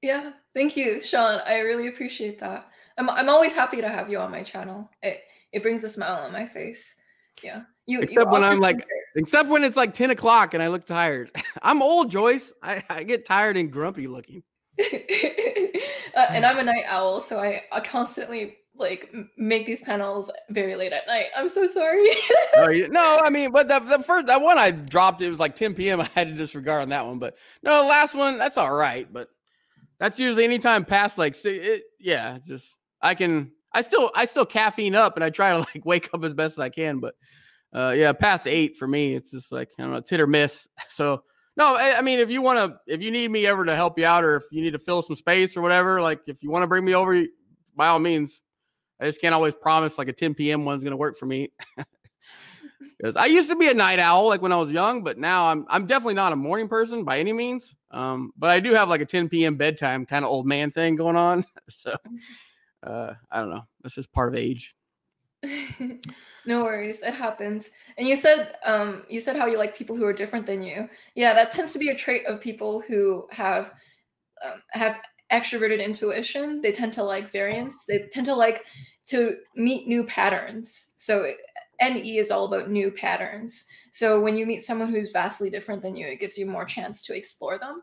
yeah, thank you, Sean. I really appreciate that. I'm I'm always happy to have you on my channel. It it brings a smile on my face. Yeah, you. Except you when I'm like, except when it's like ten o'clock and I look tired. I'm old, Joyce. I I get tired and grumpy looking. uh, and I'm a night owl, so I, I constantly like make these panels very late at night. I'm so sorry. No, I mean, but the, the first that one I dropped, it was like ten P M I had to disregard on that one, but no, the last one that's all right, but. That's usually anytime past like, it, yeah, just, I can, I still, I still caffeine up and I try to like wake up as best as I can, but uh, yeah, past eight for me, it's just like, I don't know, it's hit or miss. So no, I, I mean, if you want to, if you need me ever to help you out or if you need to fill some space or whatever, like if you want to bring me over, by all means, I just can't always promise like a ten P M one's going to work for me. Because I used to be a night owl, like when I was young, but now I'm I'm definitely not a morning person by any means. Um, but I do have like a ten P M bedtime kind of old man thing going on. So uh, I don't know. That's just part of age. No worries, it happens. And you said um, you said how you like people who are different than you. Yeah, that tends to be a trait of people who have um, have extroverted intuition. They tend to like variance. They tend to like to meet new patterns. So. It, N E is all about new patterns. So when you meet someone who's vastly different than you, it gives you more chance to explore them.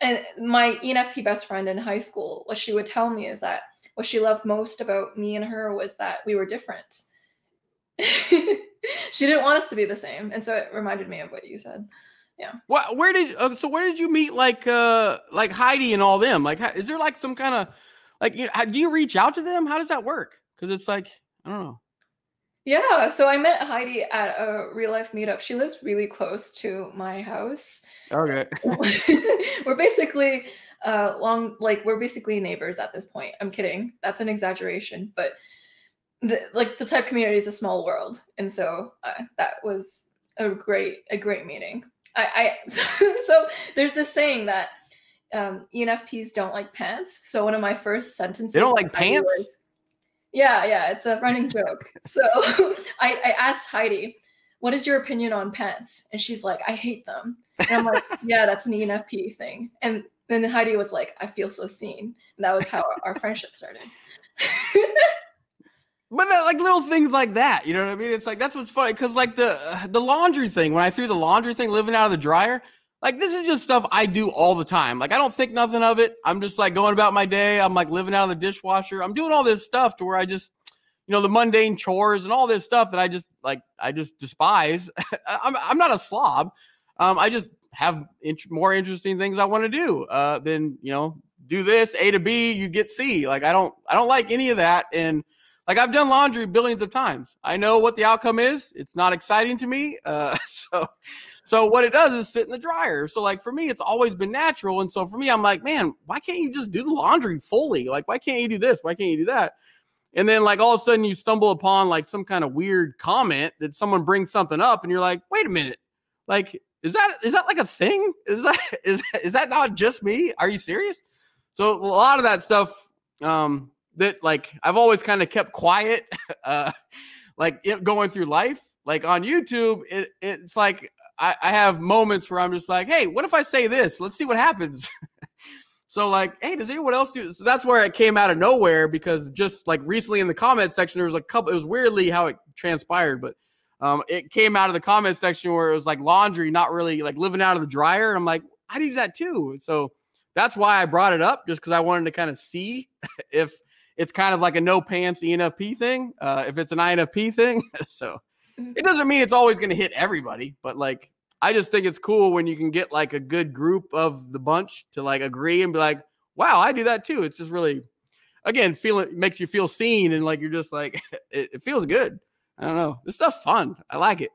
And my E N F P best friend in high school, what she would tell me is that what she loved most about me and her was that we were different. She didn't want us to be the same. And so it reminded me of what you said. Yeah. Well, where did, uh, so where did you meet like, uh, like Heidi and all them? Like, is there like some kind of, like, you know, how, do you reach out to them? How does that work? Cause it's like, I don't know. Yeah, so I met Heidi at a real life meetup. She lives really close to my house. Okay. We're basically uh, long, like we're basically neighbors at this point. I'm kidding. That's an exaggeration, but the, like the type community is a small world, and so uh, that was a great a great meeting. I, I so, so there's this saying that um, E N F Ps don't like pants. So one of my first sentences. They don't like pants. Was, Yeah, yeah, it's a running joke. So I, I asked Heidi, what is your opinion on pets? And she's like, I hate them. And I'm like, yeah, that's an E N F P thing. And then Heidi was like, I feel so seen. And that was how our friendship started. But like little things like that, you know what I mean? It's like, that's what's funny. Cause like the, uh, the laundry thing, when I threw the laundry thing living out of the dryer, like this is just stuff I do all the time. Like I don't think nothing of it. I'm just like going about my day. I'm like living out of the dishwasher. I'm doing all this stuff to where I just, you know, the mundane chores and all this stuff that I just like, I just despise. I'm, I'm not a slob. Um, I just have int- more interesting things I want to do uh, than, you know, do this A to B, you get C. Like I don't, I don't like any of that. And like I've done laundry billions of times. I know what the outcome is. It's not exciting to me. Uh, so, so what it does is sit in the dryer. So like for me, it's always been natural. And so for me, I'm like, man, why can't you just do the laundry fully? Like, why can't you do this? Why can't you do that? And then like all of a sudden you stumble upon like some kind of weird comment that someone brings something up and you're like, wait a minute. Like, is that, is that like a thing? Is that, is, is that not just me? Are you serious? So a lot of that stuff um, that like, I've always kind of kept quiet, uh, like it, going through life, like on YouTube, it, it's like, I, I have moments where I'm just like, hey, what if I say this? Let's see what happens. So like, hey, does anyone else do this? So that's where it came out of nowhere, because just like recently in the comment section, there was a couple, it was weirdly how it transpired, but um, it came out of the comment section where it was like laundry, not really like living out of the dryer. And I'm like, I do that too. So that's why I brought it up, just because I wanted to kind of see if it's kind of like a no pants E N F P thing, uh, if it's an I N F P thing. So it doesn't mean it's always going to hit everybody, but like, I just think it's cool when you can get like a good group of the bunch to like agree and be like, wow, I do that too. It's just really, again, feeling makes you feel seen. And like, you're just like, it, it feels good. I don't know. This stuff's fun. I like it.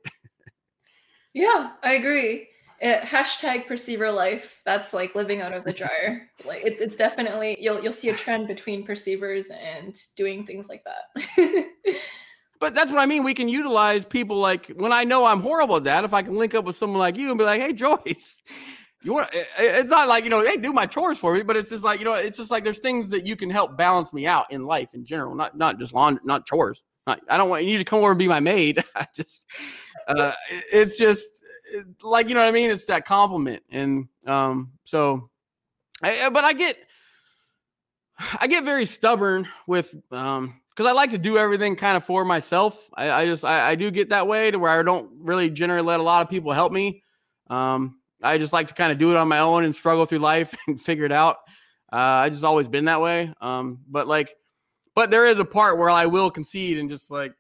Yeah, I agree. It, hashtag perceiver life. That's like living out of the dryer. Like it, it's definitely, you'll, you'll see a trend between perceivers and doing things like that. But that's what I mean. We can utilize people like when I know I'm horrible at that. If I can link up with someone like you and be like, "Hey, Joyce, you want?" It's not like, you know, "Hey, do my chores for me," but it's just like, you know, it's just like there's things that you can help balance me out in life in general, not not just laundry, not chores. Not, I don't want you to come over and be my maid. I just, uh, it's just like, you know what I mean. It's that compliment, and um, so, I, but I get, I get very stubborn with um. Because I like to do everything kind of for myself. I, I just, I, I do get that way to where I don't really generally let a lot of people help me. Um, I just like to kind of do it on my own and struggle through life and figure it out. Uh, I just always been that way. Um, but like, but there is a part where I will concede and just like,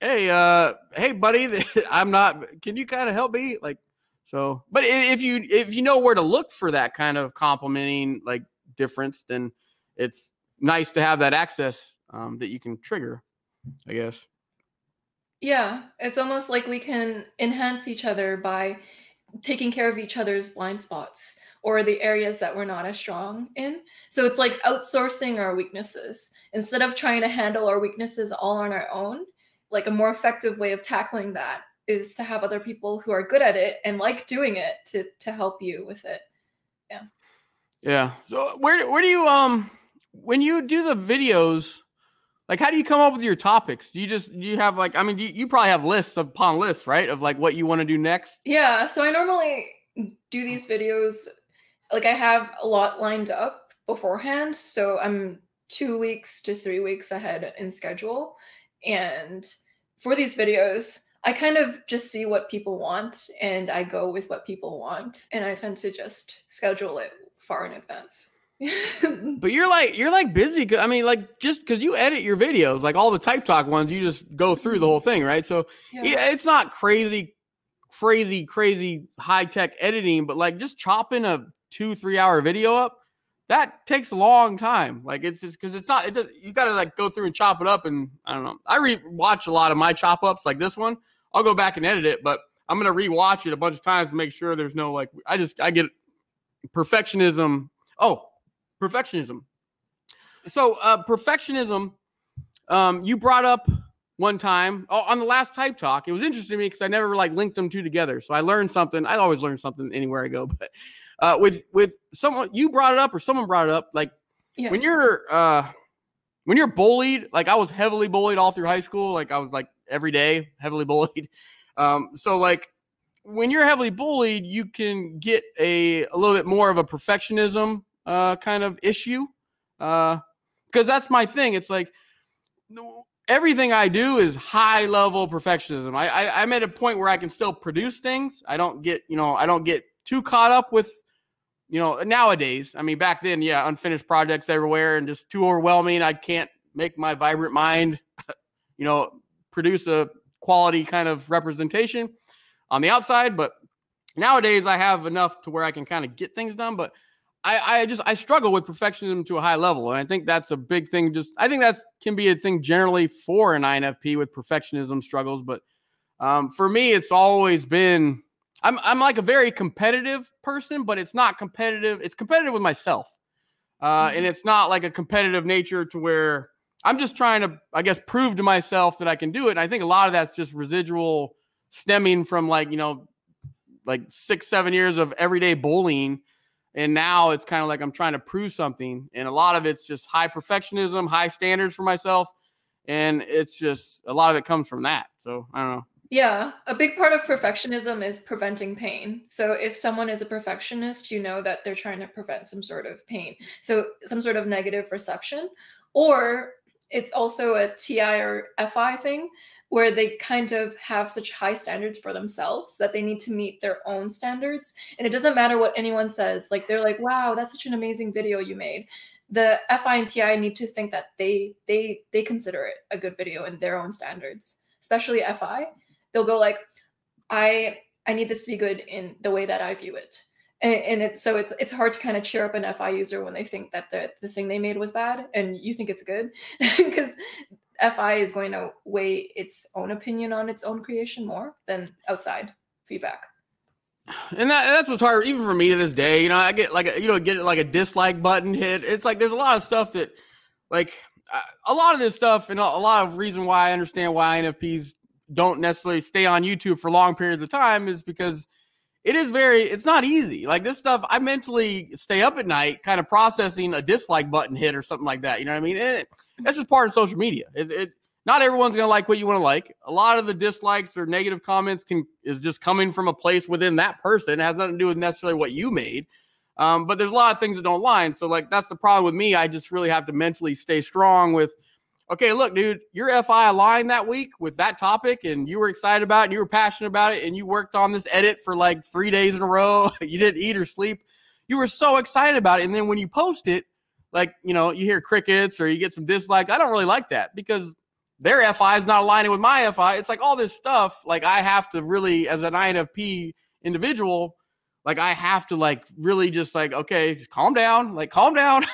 hey, uh, hey buddy, I'm not, can you kind of help me? Like, so, but if you, if you know where to look for that kind of complimenting like difference, then it's nice to have that access Um, that you can trigger, I guess. Yeah, it's almost like we can enhance each other by taking care of each other's blind spots or the areas that we're not as strong in. So it's like outsourcing our weaknesses. Instead of trying to handle our weaknesses all on our own, like a more effective way of tackling that is to have other people who are good at it and like doing it to to help you with it. Yeah. Yeah. So where where do you, um when you do the videos, like, how do you come up with your topics? Do you just, do you have like, I mean, you, you probably have lists upon lists, right? Of like what you want to do next? Yeah. So I normally do these videos, like I have a lot lined up beforehand. So I'm two weeks to three weeks ahead in schedule. And for these videos, I kind of just see what people want and I go with what people want. And I tend to just schedule it far in advance. But you're like, you're like busy. I mean, like just cause you edit your videos, like all the Type Talk ones, you just go through the whole thing. Right. So yeah. Yeah, it's not crazy, crazy, crazy high tech editing, but like just chopping a two, three hour video up, that takes a long time. Like it's just cause it's not, it does, you gotta like go through and chop it up. And I don't know, I rewatch a lot of my chop ups like this one. I'll go back and edit it, but I'm going to rewatch it a bunch of times to make sure there's no, like, I just, I get perfectionism. Oh, perfectionism. So uh, perfectionism, um, you brought up one time oh, on the last Type Talk. It was interesting to me because I never like linked them two together. So I learned something. I always learn something anywhere I go. But uh, with with someone, you brought it up or someone brought it up. Like yeah. when you're uh, when you're bullied, like I was heavily bullied all through high school. Like I was like every day heavily bullied. Um, so like when you're heavily bullied, you can get a, a little bit more of a perfectionism uh, kind of issue. Uh, because that's my thing. It's like everything I do is high level perfectionism. I, I, I'm at a point where I can still produce things. I don't get, you know, I don't get too caught up with, you know, nowadays. I mean, back then, yeah, unfinished projects everywhere and just too overwhelming. I can't make my vibrant mind, you know, produce a quality kind of representation on the outside. But nowadays I have enough to where I can kind of get things done. But I, I just, I struggle with perfectionism to a high level. And I think that's a big thing. Just, I think that's can be a thing generally for an I N F P with perfectionism struggles. But um, for me, it's always been, I'm, I'm like a very competitive person, but it's not competitive. It's competitive with myself. Uh, mm-hmm. And it's not like a competitive nature to where I'm just trying to, I guess, prove to myself that I can do it. And I think a lot of that's just residual stemming from like, you know, like six, seven years of everyday bullying. And now it's kind of like I'm trying to prove something. And a lot of it's just high perfectionism, high standards for myself. And it's just a lot of it comes from that. So I don't know. Yeah. A big part of perfectionism is preventing pain. So if someone is a perfectionist, you know that they're trying to prevent some sort of pain. So some sort of negative reception. Or it's also a T I or F I thing where they kind of have such high standards for themselves that they need to meet their own standards. And it doesn't matter what anyone says. Like they're like, wow, that's such an amazing video you made. The F I and T I need to think that they they they consider it a good video in their own standards, especially F I. They'll go like, I I need this to be good in the way that I view it. And, and it's, so it's it's hard to kind of cheer up an F I user when they think that the, the thing they made was bad and you think it's good. Because F I is going to weigh its own opinion on its own creation more than outside feedback. And that, that's what's hard, even for me to this day. You know, I get like, a, you know, get like a dislike button hit. It's like there's a lot of stuff that, like, a lot of this stuff and a lot of reason why I understand why I N F Ps don't necessarily stay on YouTube for long periods of time is because it is very, it's not easy. Like this stuff, I mentally stay up at night kind of processing a dislike button hit or something like that. You know what I mean? And that's just part of social media. It, it, not everyone's going to like what you want to like. A lot of the dislikes or negative comments can is just coming from a place within that person. It has nothing to do with necessarily what you made. Um, but there's a lot of things that don't align. So like, that's the problem with me. I just really have to mentally stay strong with, okay, look, dude, your F I aligned that week with that topic and you were excited about it and you were passionate about it and you worked on this edit for like three days in a row. You didn't eat or sleep. You were so excited about it. And then when you post it, like, you know, you hear crickets or you get some dislike. I don't really like that because their F I is not aligning with my F I. It's like all this stuff. Like I have to really, as an I N F P individual, like I have to like really just like, okay, just calm down, like calm down.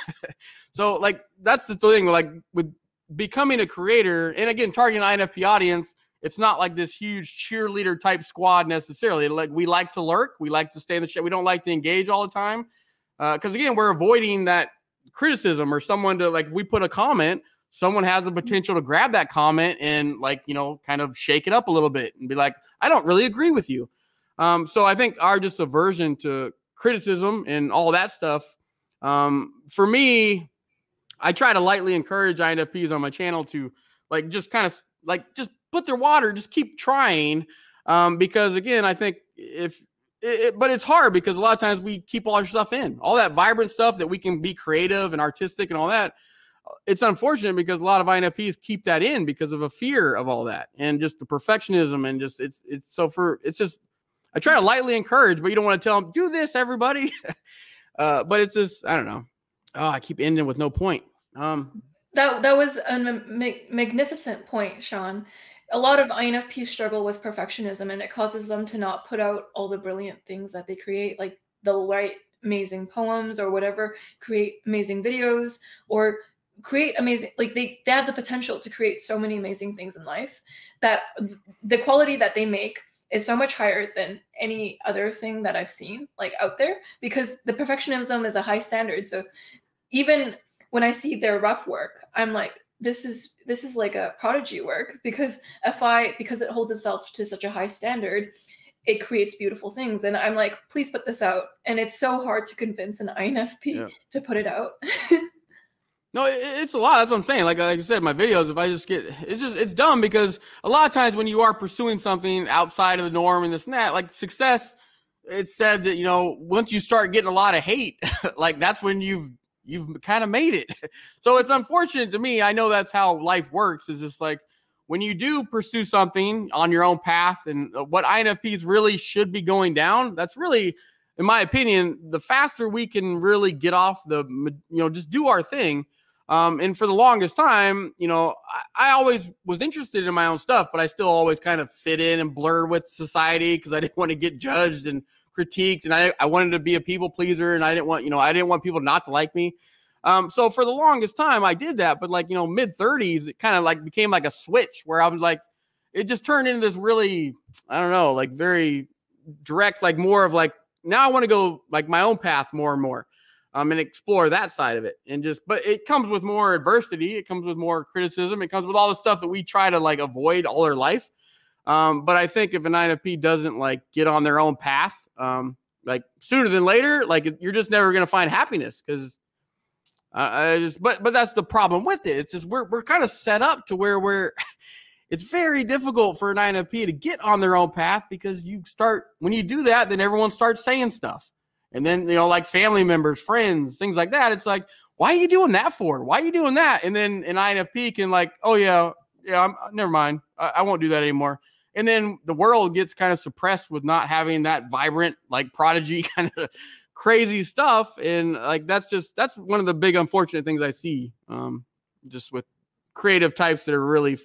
So like, that's the thing, like with becoming a creator, and again, targeting an I N F P audience, it's not like this huge cheerleader type squad necessarily. Like we like to lurk. We like to stay in the shit. We don't like to engage all the time. Uh, Cause again, we're avoiding that criticism or someone to like, if we put a comment, someone has the potential to grab that comment and like, you know, kind of shake it up a little bit and be like, I don't really agree with you. Um, so I think our just aversion to criticism and all that stuff. Um, for me, I try to lightly encourage I N F Ps on my channel to like, just kind of like, just put their water, just keep trying. Um, because again, I think if, it, it, but it's hard because a lot of times we keep all our stuff in, all that vibrant stuff that we can be creative and artistic and all that. It's unfortunate because a lot of I N F Ps keep that in because of a fear of all that and just the perfectionism and just it's, it's so for, it's just, I try to lightly encourage, but you don't want to tell them do this, everybody. uh, but it's just, I don't know. Oh, I keep ending with no point. Um, that that was a ma magnificent point, Sean. A lot of I N F Ps struggle with perfectionism, and it causes them to not put out all the brilliant things that they create, like they'll write amazing poems or whatever, create amazing videos, or create amazing, like they, they have the potential to create so many amazing things in life that the quality that they make is so much higher than any other thing that I've seen like out there because the perfectionism is a high standard. So even when I see their rough work, I'm like, this is this is like a prodigy work because F I, because it holds itself to such a high standard, it creates beautiful things. And I'm like, please put this out. And it's so hard to convince an I N F P yeah. to put it out. No, it, it's a lot. That's what I'm saying. Like, like I said, my videos, if I just get, it's just, it's dumb because a lot of times when you are pursuing something outside of the norm and this and that, like success, it's said that, you know, once you start getting a lot of hate, like that's when you've, you've kind of made it. So it's unfortunate to me. I know that's how life works, is just like, when you do pursue something on your own path and what I N F Ps really should be going down, that's really, in my opinion, the faster we can really get off the, you know, just do our thing. Um, and for the longest time, you know, I, I always was interested in my own stuff, but I still always kind of fit in and blur with society because I didn't want to get judged and critiqued. And I, I wanted to be a people pleaser, and I didn't want, you know, I didn't want people not to like me. Um, so for the longest time I did that, but like, you know, mid thirties, it kind of like became like a switch where I was like, it just turned into this really, I don't know, like very direct, like more of like, now I want to go like my own path more and more, um, and explore that side of it. And just, but it comes with more adversity. It comes with more criticism. It comes with all the stuff that we try to like avoid all our life. Um, but I think if an I N F P doesn't like get on their own path, um, like sooner than later, like you're just never going to find happiness because Uh, I just, but, but that's the problem with it. It's just, we're, we're kind of set up to where we're, it's very difficult for an I N F P to get on their own path because you start, when you do that, then everyone starts saying stuff. And then, you know, like family members, friends, things like that. It's like, why are you doing that for? Why are you doing that? And then an I N F P can like, oh yeah, yeah, I'm never mind. I, I won't do that anymore. And then the world gets kind of suppressed with not having that vibrant, like prodigy kind of crazy stuff. And like that's just that's one of the big unfortunate things I see um just with creative types that are really f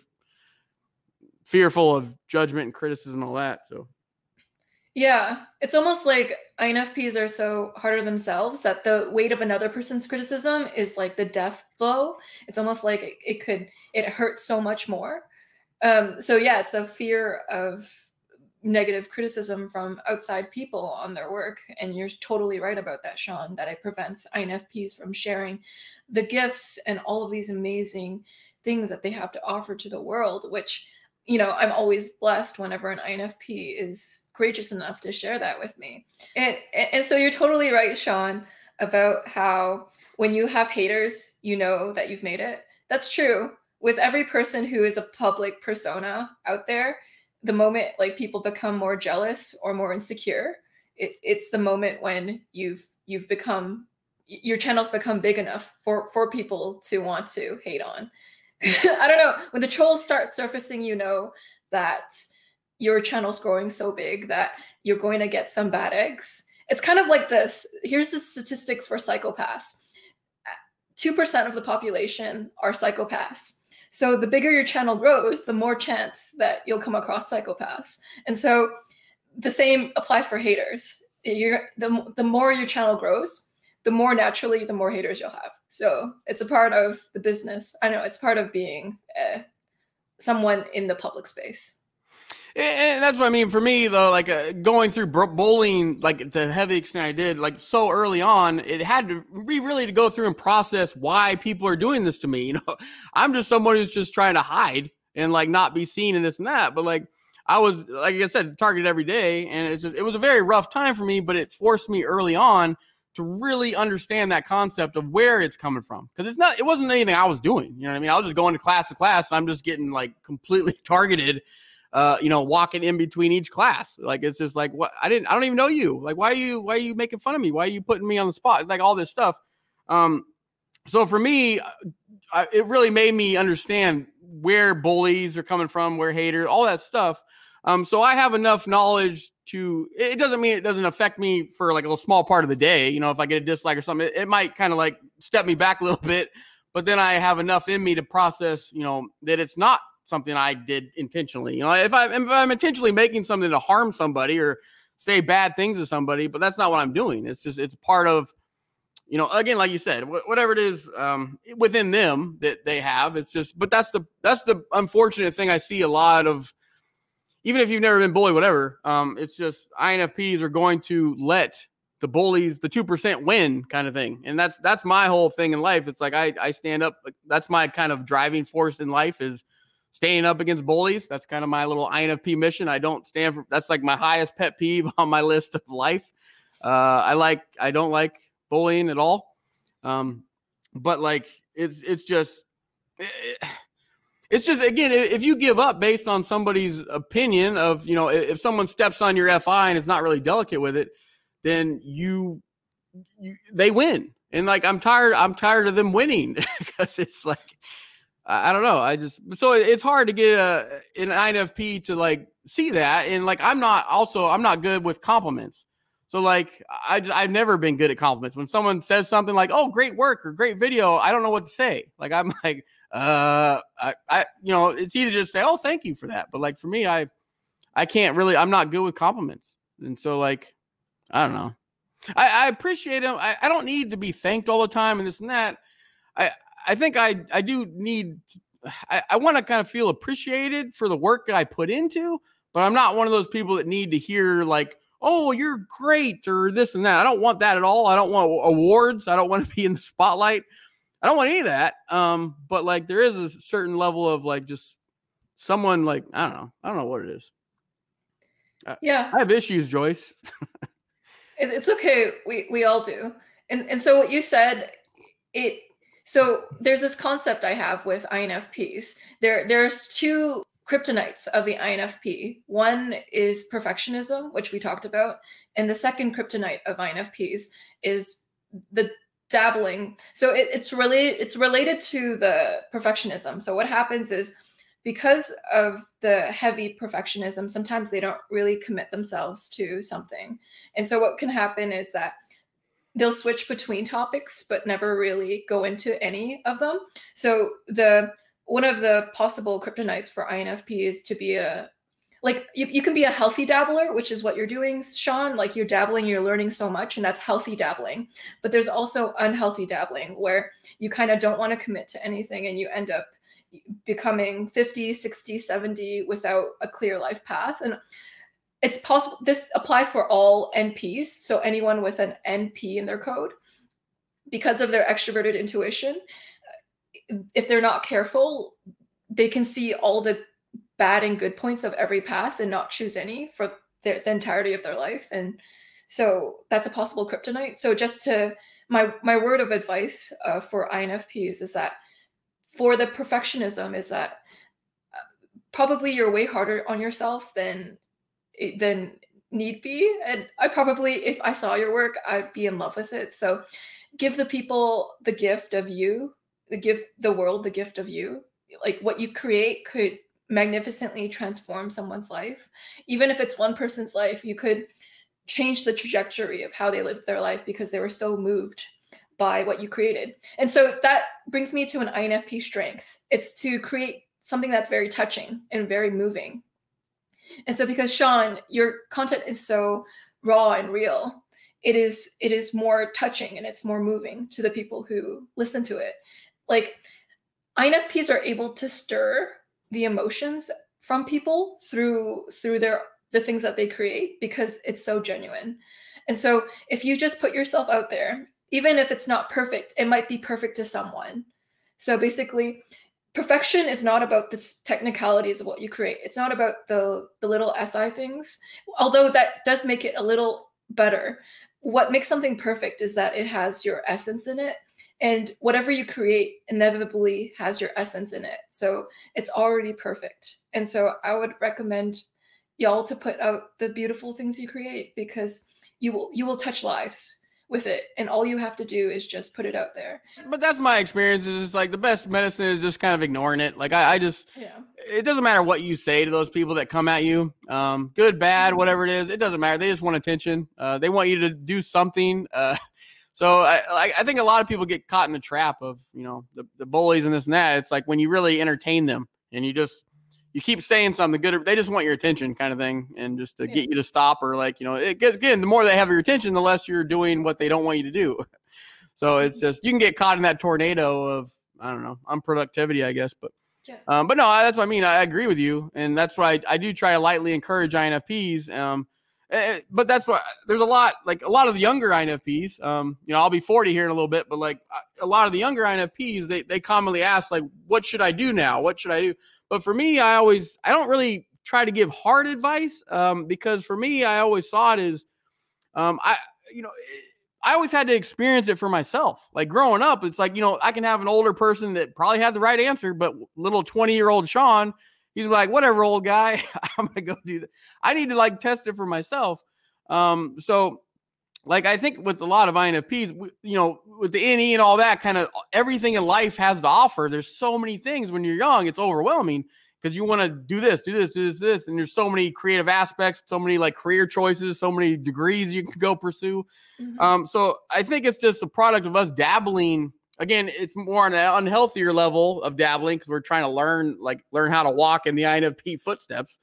fearful of judgment and criticism and all that. So yeah, it's almost like I N F Ps are so hard on themselves that the weight of another person's criticism is like the death blow. It's almost like it, it could it hurts so much more. Um so yeah, it's a fear of negative criticism from outside people on their work. And you're totally right about that, Sean, that it prevents I N F Ps from sharing the gifts and all of these amazing things that they have to offer to the world, which, you know, I'm always blessed whenever an I N F P is courageous enough to share that with me. And, and so you're totally right, Sean, about how when you have haters, you know that you've made it. That's true. With every person who is a public persona out there, the moment like people become more jealous or more insecure, it, it's the moment when you've you've become your channel's become big enough for for people to want to hate on. I don't know, when the trolls start surfacing, you know that your channel's growing so big that you're going to get some bad eggs. It's kind of like this. Here's the statistics for psychopaths. two percent of the population are psychopaths. So the bigger your channel grows, the more chance that you'll come across psychopaths. And so the same applies for haters. You're, the, the more your channel grows, the more naturally, the more haters you'll have. So it's a part of the business. I know it's part of being uh, someone in the public space. And that's what I mean for me, though, like uh, going through bullying, like to the heavy extent I did, like so early on, it had to be really to go through and process why people are doing this to me. You know, I'm just someone who's just trying to hide and like not be seen and this and that. But like I was, like I said, targeted every day. And it's just, it was a very rough time for me, but it forced me early on to really understand that concept of where it's coming from. Because it's not, it wasn't anything I was doing. You know what I mean? I was just going to class to class and I'm just getting like completely targeted. Uh, you know, walking in between each class. Like, it's just like, what? I didn't, I don't even know you. Like, why are you, why are you making fun of me? Why are you putting me on the spot? It's like all this stuff. Um, so for me, I, it really made me understand where bullies are coming from, where haters, all that stuff. Um, so I have enough knowledge to, it doesn't mean it doesn't affect me for like a little small part of the day. You know, if I get a dislike or something, it, it might kind of like step me back a little bit, but then I have enough in me to process, you know, that it's not something I did intentionally. You know, if, I, if I'm intentionally making something to harm somebody or say bad things to somebody, but that's not what I'm doing. It's just, it's part of, you know, again, like you said, whatever it is um, within them that they have, it's just, but that's the, that's the unfortunate thing I see a lot of, even if you've never been bullied, whatever, um, it's just I N F Ps are going to let the bullies, the two percent win kind of thing. And that's, that's my whole thing in life. It's like, I, I stand up. That's my kind of driving force in life is staying up against bullies. That's kind of my little I N F P mission. I don't stand for, that's like my highest pet peeve on my list of life. Uh, I like, I don't like bullying at all. Um, But like, it's, it's just, it, it's just, again, if you give up based on somebody's opinion of, you know, if someone steps on your F I and it's not really delicate with it, then you, you they win. And like, I'm tired, I'm tired of them winning because it's like, I don't know. I just, so it's hard to get a, an I N F P to like see that. And like, I'm not also, I'm not good with compliments. So like, I just, I've never been good at compliments. When someone says something like, oh, great work or great video, I don't know what to say. Like, I'm like, uh, I, I, you know, it's easy to just say, oh, thank you for that. But like, for me, I, I can't really, I'm not good with compliments. And so like, I don't know. I, I appreciate them. I, I don't need to be thanked all the time and this and that. I, I think I, I do need, I, I want to kind of feel appreciated for the work that I put into, but I'm not one of those people that need to hear like, oh, you're great or this and that. I don't want that at all. I don't want awards. I don't want to be in the spotlight. I don't want any of that. Um, but like there is a certain level of like just someone like, I don't know. I don't know what it is. Yeah. I, I have issues, Joyce. it, it's okay. We, we all do. And, and so what you said, it, so there's this concept I have with I N F Ps. There, there's two kryptonites of the I N F P. One is perfectionism, which we talked about. And the second kryptonite of I N F Ps is the dabbling. So it, it's, related, it's related to the perfectionism. So what happens is because of the heavy perfectionism, sometimes they don't really commit themselves to something. And so what can happen is that they'll switch between topics, but never really go into any of them. So the one of the possible kryptonites for I N F P is to be a, like you, you can be a healthy dabbler, which is what you're doing, Sean, like you're dabbling, you're learning so much, and that's healthy dabbling. But there's also unhealthy dabbling where you kind of don't want to commit to anything and you end up becoming fifty, sixty, seventy without a clear life path. And it's possible, this applies for all N Ps, so anyone with an N P in their code, because of their extroverted intuition, if they're not careful, they can see all the bad and good points of every path and not choose any for their, the entirety of their life. And so that's a possible kryptonite. So just to, my, my word of advice uh, for I N F Ps is that, for the perfectionism is that probably you're way harder on yourself than than need be. And I probably, if I saw your work, I'd be in love with it. So give the people the gift of you, give the world the gift of you. Like what you create could magnificently transform someone's life. Even if it's one person's life, you could change the trajectory of how they lived their life because they were so moved by what you created. And so that brings me to an I N F P strength. It's to create something that's very touching and very moving. And so because Sean, your content is so raw and real, it is it is more touching and it's more moving to the people who listen to it. Like I N F Ps are able to stir the emotions from people through through their the things that they create because it's so genuine. And so if you just put yourself out there, even if it's not perfect, it might be perfect to someone. So basically, perfection is not about the technicalities of what you create. It's not about the, the little S I things, although that does make it a little better. What makes something perfect is that it has your essence in it, and whatever you create inevitably has your essence in it. So it's already perfect. And so I would recommend y'all to put out the beautiful things you create because you will, you will touch lives with it, and all you have to do is just put it out there. But that's my experience, is it's like the best medicine is just kind of ignoring it. Like I, I just, yeah. It doesn't matter what you say to those people that come at you, um, good, bad, whatever it is, it doesn't matter. They just want attention. Uh, they want you to do something. Uh, so I, I, I think a lot of people get caught in the trap of, you know, the, the bullies and this and that. It's like when you really entertain them and you just, you keep saying something good, or they just want your attention kind of thing. And just to yeah. get you to stop, or like, you know, it gets, again, the more they have your attention, the less you're doing what they don't want you to do. So it's just, you can get caught in that tornado of, I don't know, unproductivity, I guess. But, yeah. um, but no, I, that's what I mean. I agree with you. And that's why I, I do try to lightly encourage I N F Ps. Um, and, but that's why there's a lot, like a lot of the younger I N F Ps, um, you know, I'll be forty here in a little bit, but like a lot of the younger I N F Ps, they, they commonly ask like, what should I do now? What should I do? But for me, I always, I don't really try to give hard advice um, because for me, I always saw it as, um, I, you know, I always had to experience it for myself. Like growing up, it's like, you know, I can have an older person that probably had the right answer, but little twenty year old Sean, he's like, whatever, old guy, I'm going to go do that. I need to like test it for myself. Um, so like, I think with a lot of I N F Ps, we, you know, with the N E and all that kind of everything in life has to offer. There's so many things when you're young, it's overwhelming because you want to do this, do this, do this, this. And there's so many creative aspects, so many like career choices, so many degrees you can go pursue. Mm-hmm. Um, so I think it's just a product of us dabbling. Again, it's more on an unhealthier level of dabbling because we're trying to learn, like learn how to walk in the I N F P footsteps.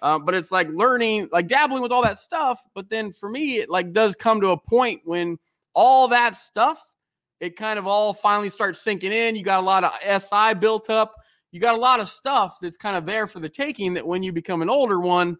Um, but it's like learning, like dabbling with all that stuff. But then for me, it like does come to a point when all that stuff, it kind of all finally starts sinking in. You got a lot of S I built up. You got a lot of stuff that's kind of there for the taking that when you become an older one.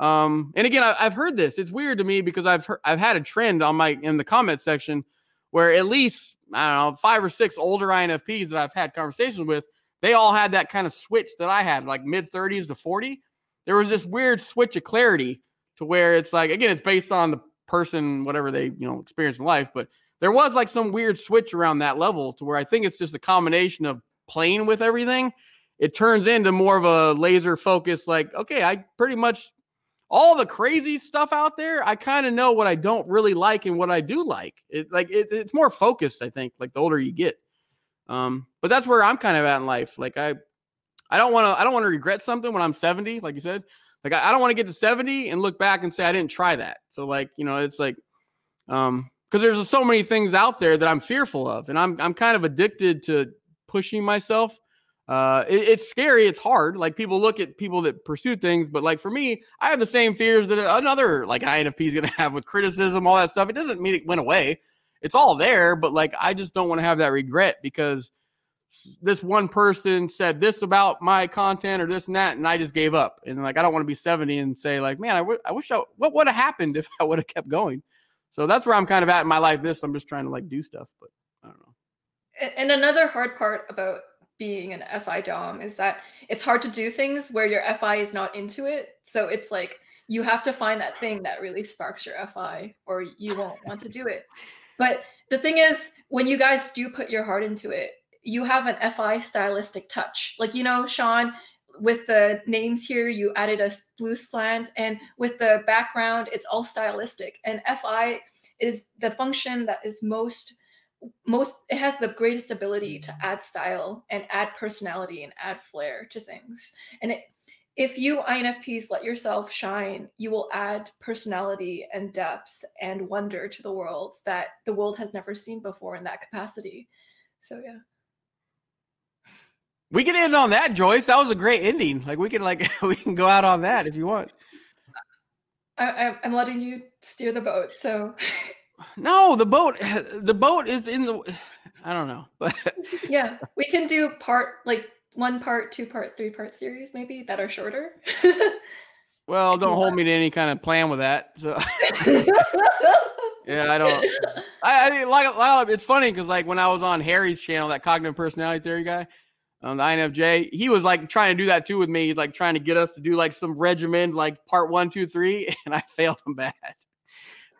Um, and again, I, I've heard this. It's weird to me because I've heard, I've had a trend on my in the comment section where at least, I don't know, five or six older I N F Ps that I've had conversations with, they all had that kind of switch that I had, like mid thirties to forty. There was this weird switch of clarity to where it's like, again, it's based on the person, whatever they, you know, experience in life. But there was like some weird switch around that level to where I think it's just a combination of playing with everything. It turns into more of a laser focus, like, okay, I pretty much all the crazy stuff out there, I kind of know what I don't really like and what I do like. It like it, it's more focused, I think, like the older you get. Um, but that's where I'm kind of at in life. Like I, I don't want to, I don't want to regret something when I'm seventy, like you said. Like I, I don't want to get to seventy and look back and say I didn't try that. So like, you know, it's like, um, because there's so many things out there that I'm fearful of, and I'm I'm kind of addicted to pushing myself. Uh, it, it's scary. It's hard. Like people look at people that pursue things, but like for me, I have the same fears that another like I N F P is going to have with criticism, all that stuff. It doesn't mean it went away. It's all there, but like, I just don't want to have that regret because this one person said this about my content or this and that, and I just gave up. And like, I don't want to be seventy and say like, man, I, w I wish I, what would have happened if I would have kept going? So that's where I'm kind of at in my life. This, I'm just trying to like do stuff, but I don't know. And another hard part about being an F I Dom is that it's hard to do things where your F I is not into it. So it's like, you have to find that thing that really sparks your F I or you won't want to do it. But the thing is, when you guys do put your heart into it, you have an F I stylistic touch. Like, you know, Sean, with the names here, you added a blue slant, and with the background, it's all stylistic. And F I is the function that is most most it has the greatest ability to add style and add personality and add flair to things. And it, if you I N F Ps let yourself shine, you will add personality and depth and wonder to the world that the world has never seen before in that capacity. So yeah, we can end on that, Joyce. That was a great ending. Like we can like we can go out on that if you want. I, I'm letting you steer the boat, so. No, the boat, the boat is in the, I don't know. But yeah, we can do part, like one part, two part, three part series maybe that are shorter. Well, don't hold me to any kind of plan with that. So yeah, I don't, I, I mean, like, like, it's funny because like when I was on Harry's channel, that Cognitive Personality Theory guy, um, the I N F J, he was like trying to do that too with me. He's like trying to get us to do like some regimen, like part one, two, three, and I failed him bad.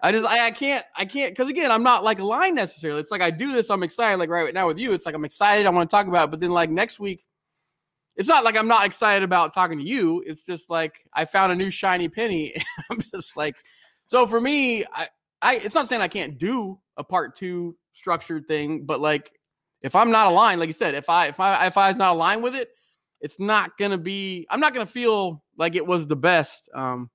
I just, I, I can't, I can't, because again, I'm not like aligned necessarily. It's like I do this, I'm excited, like right now with you, it's like I'm excited, I want to talk about it, but then like next week, it's not like I'm not excited about talking to you, it's just like I found a new shiny penny, and I'm just like, so for me, I, I, it's not saying I can't do a part two structured thing, but like, if I'm not aligned, like you said, if I, if I, if I was not aligned with it, it's not going to be, I'm not going to feel like it was the best um,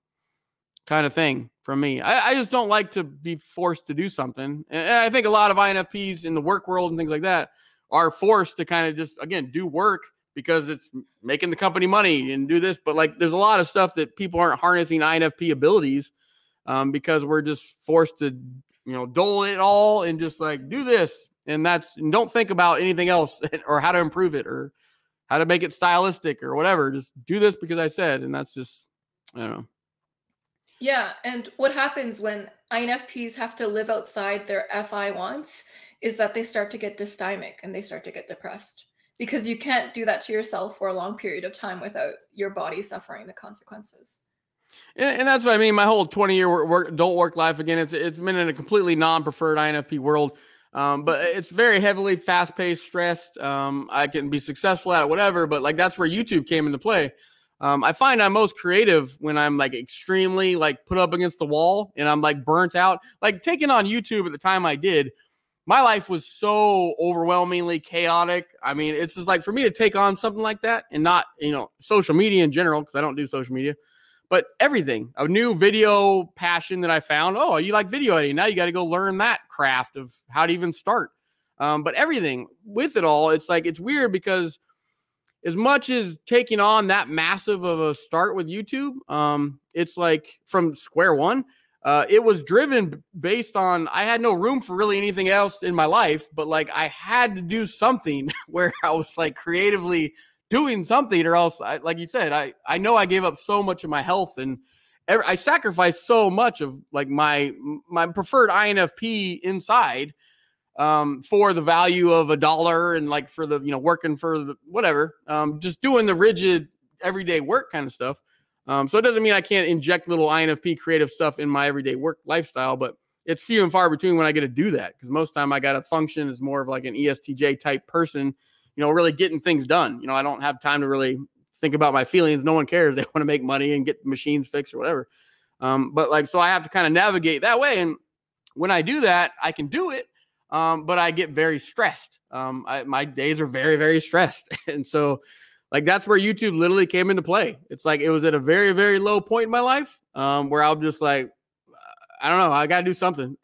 kind of thing. For me, I, I just don't like to be forced to do something. And I think a lot of I N F Ps in the work world and things like that are forced to kind of just, again, do work because it's making the company money and do this. But like, there's a lot of stuff that people aren't harnessing I N F P abilities um, because we're just forced to, you know, dole it all and just like do this. And that's, and don't think about anything else or how to improve it or how to make it stylistic or whatever. Just do this because I said, and that's just, I don't know. Yeah, and what happens when I N F Ps have to live outside their F I wants is that they start to get dysthymic and they start to get depressed because you can't do that to yourself for a long period of time without your body suffering the consequences. And, and that's what I mean. My whole twenty year work, work, don't work life again. It's it's been in a completely non-preferred I N F P world. Um, but it's very heavily fast-paced, stressed. Um, I can be successful at it, whatever. But like that's where YouTube came into play. Um, I find I'm most creative when I'm like extremely like put up against the wall and I'm like burnt out. Like taking on YouTube at the time I did, my life was so overwhelmingly chaotic. I mean, it's just like for me to take on something like that and not, you know, social media in general, because I don't do social media, but everything, a new video passion that I found. Oh, you like video editing. Now you got to go learn that craft of how to even start. Um, but everything with it all, it's like it's weird because as much as taking on that massive of a start with YouTube, um, it's like from square one, uh, it was driven based on, I had no room for really anything else in my life, but like I had to do something where I was like creatively doing something or else, I, like you said, I, I know I gave up so much of my health and every, I sacrificed so much of like my, my preferred I N F P inside Um, for the value of a dollar and like for the, you know, working for the, whatever, um, just doing the rigid everyday work kind of stuff. Um, so it doesn't mean I can't inject little I N F P creative stuff in my everyday work lifestyle, but it's few and far between when I get to do that. Cause most time I got to function as more of like an E S T J type person, you know, really getting things done. You know, I don't have time to really think about my feelings. No one cares. They want to make money and get the machines fixed or whatever. Um, but like, so I have to kind of navigate that way. And when I do that, I can do it. Um, but I get very stressed. Um, I, my days are very, very stressed. And so like, that's where YouTube literally came into play. It's like, it was at a very, very low point in my life, um, where I'll just like, I don't know, I got to do something.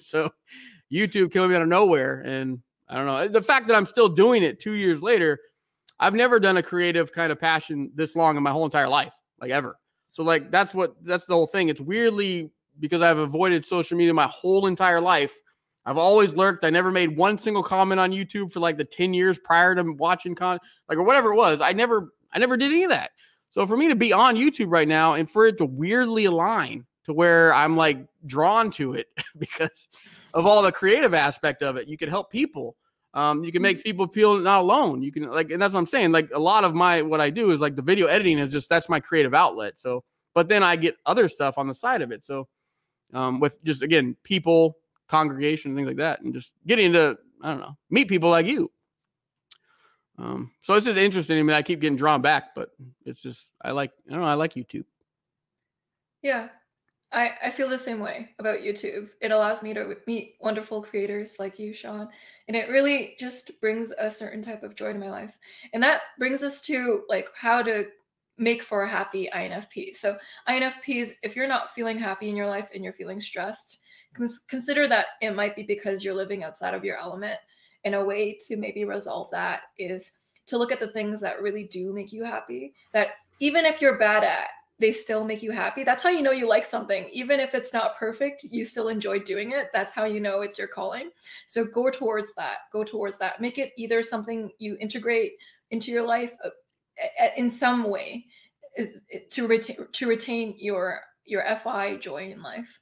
So YouTube came out of nowhere. And I don't know, the fact that I'm still doing it two years later, I've never done a creative kind of passion this long in my whole entire life, like ever. So like, that's what, that's the whole thing. It's weirdly because I've avoided social media my whole entire life. I've always lurked. I never made one single comment on YouTube for like the ten years prior to watching con like or whatever it was. I never, I never did any of that. So for me to be on YouTube right now and for it to weirdly align to where I'm like drawn to it because of all the creative aspect of it, you can help people. Um, you can make people feel not alone. You can like, and that's what I'm saying. Like a lot of my, what I do is like the video editing is just, that's my creative outlet. So, but then I get other stuff on the side of it. So um, with just, again, people, congregation, things like that, and just getting to, I don't know, meet people like you. Um, so it's just interesting. I mean, I keep getting drawn back, but it's just, I like, I don't know, I like YouTube. Yeah, I, I feel the same way about YouTube. It allows me to meet wonderful creators like you, Sean, and it really just brings a certain type of joy to my life. And that brings us to like how to make for a happy I N F P. So I N F Ps, if you're not feeling happy in your life and you're feeling stressed, consider that it might be because you're living outside of your element. And a way to maybe resolve that is to look at the things that really do make you happy, that even if you're bad at, they still make you happy. That's how you know you like something. Even if it's not perfect, you still enjoy doing it. That's how you know it's your calling. So go towards that, go towards that. Make it either something you integrate into your life in some way to retain, to retain your, your F I joy in life.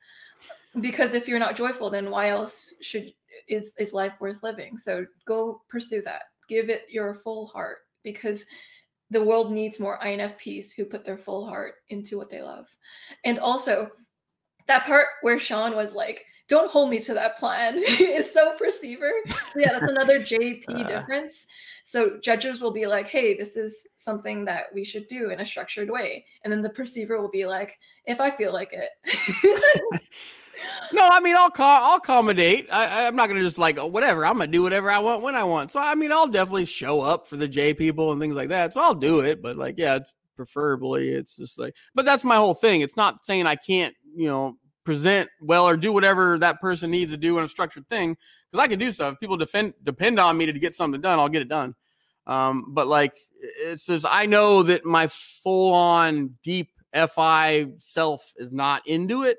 Because if you're not joyful, then why else should is is life worth living? So go pursue that. Give it your full heart, because the world needs more I N F Ps who put their full heart into what they love. And also, that part where Sean was like, "Don't hold me to that plan," is so perceiver. So yeah, that's another J P uh. difference. So judges will be like, "Hey, this is something that we should do in a structured way," and then the perceiver will be like, "If I feel like it." No, I mean, I'll call, I'll accommodate. I, I'm not going to just like, oh, whatever. I'm going to do whatever I want when I want. So, I mean, I'll definitely show up for the J people and things like that. So I'll do it. But like, yeah, it's preferably, it's just like, but that's my whole thing. It's not saying I can't, you know, present well or do whatever that person needs to do in a structured thing. Cause I can do stuff. If people defend, depend on me to get something done, I'll get it done. Um, but like, it's just, I know that my full on deep F I self is not into it.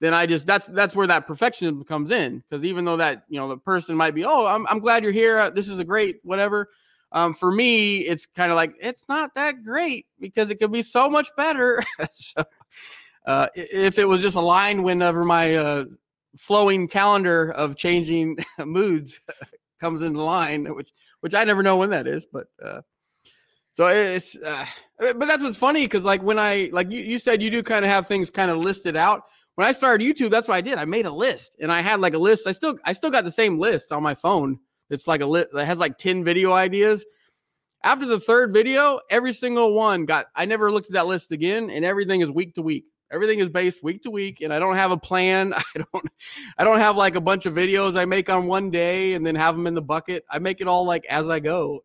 Then I just, that's, that's where that perfectionism comes in. Cause even though that, you know, the person might be, oh, I'm, I'm glad you're here. This is a great, whatever. Um, for me, it's kind of like, it's not that great because it could be so much better. So, uh, if it was just aligned whenever my, uh, flowing calendar of changing moods comes into line, which, which I never know when that is, but, uh, So it's, uh, but that's what's funny, because like when I, like you, you said, you do kind of have things kind of listed out. When I started YouTube, that's what I did. I made a list, and I had like a list. I still, I still got the same list on my phone. It's like a list that has like ten video ideas. After the third video, every single one got, I never looked at that list again, and everything is week to week. Everything is based week to week, and I don't have a plan. I don't, I don't have like a bunch of videos I make on one day and then have them in the bucket. I make it all like as I go.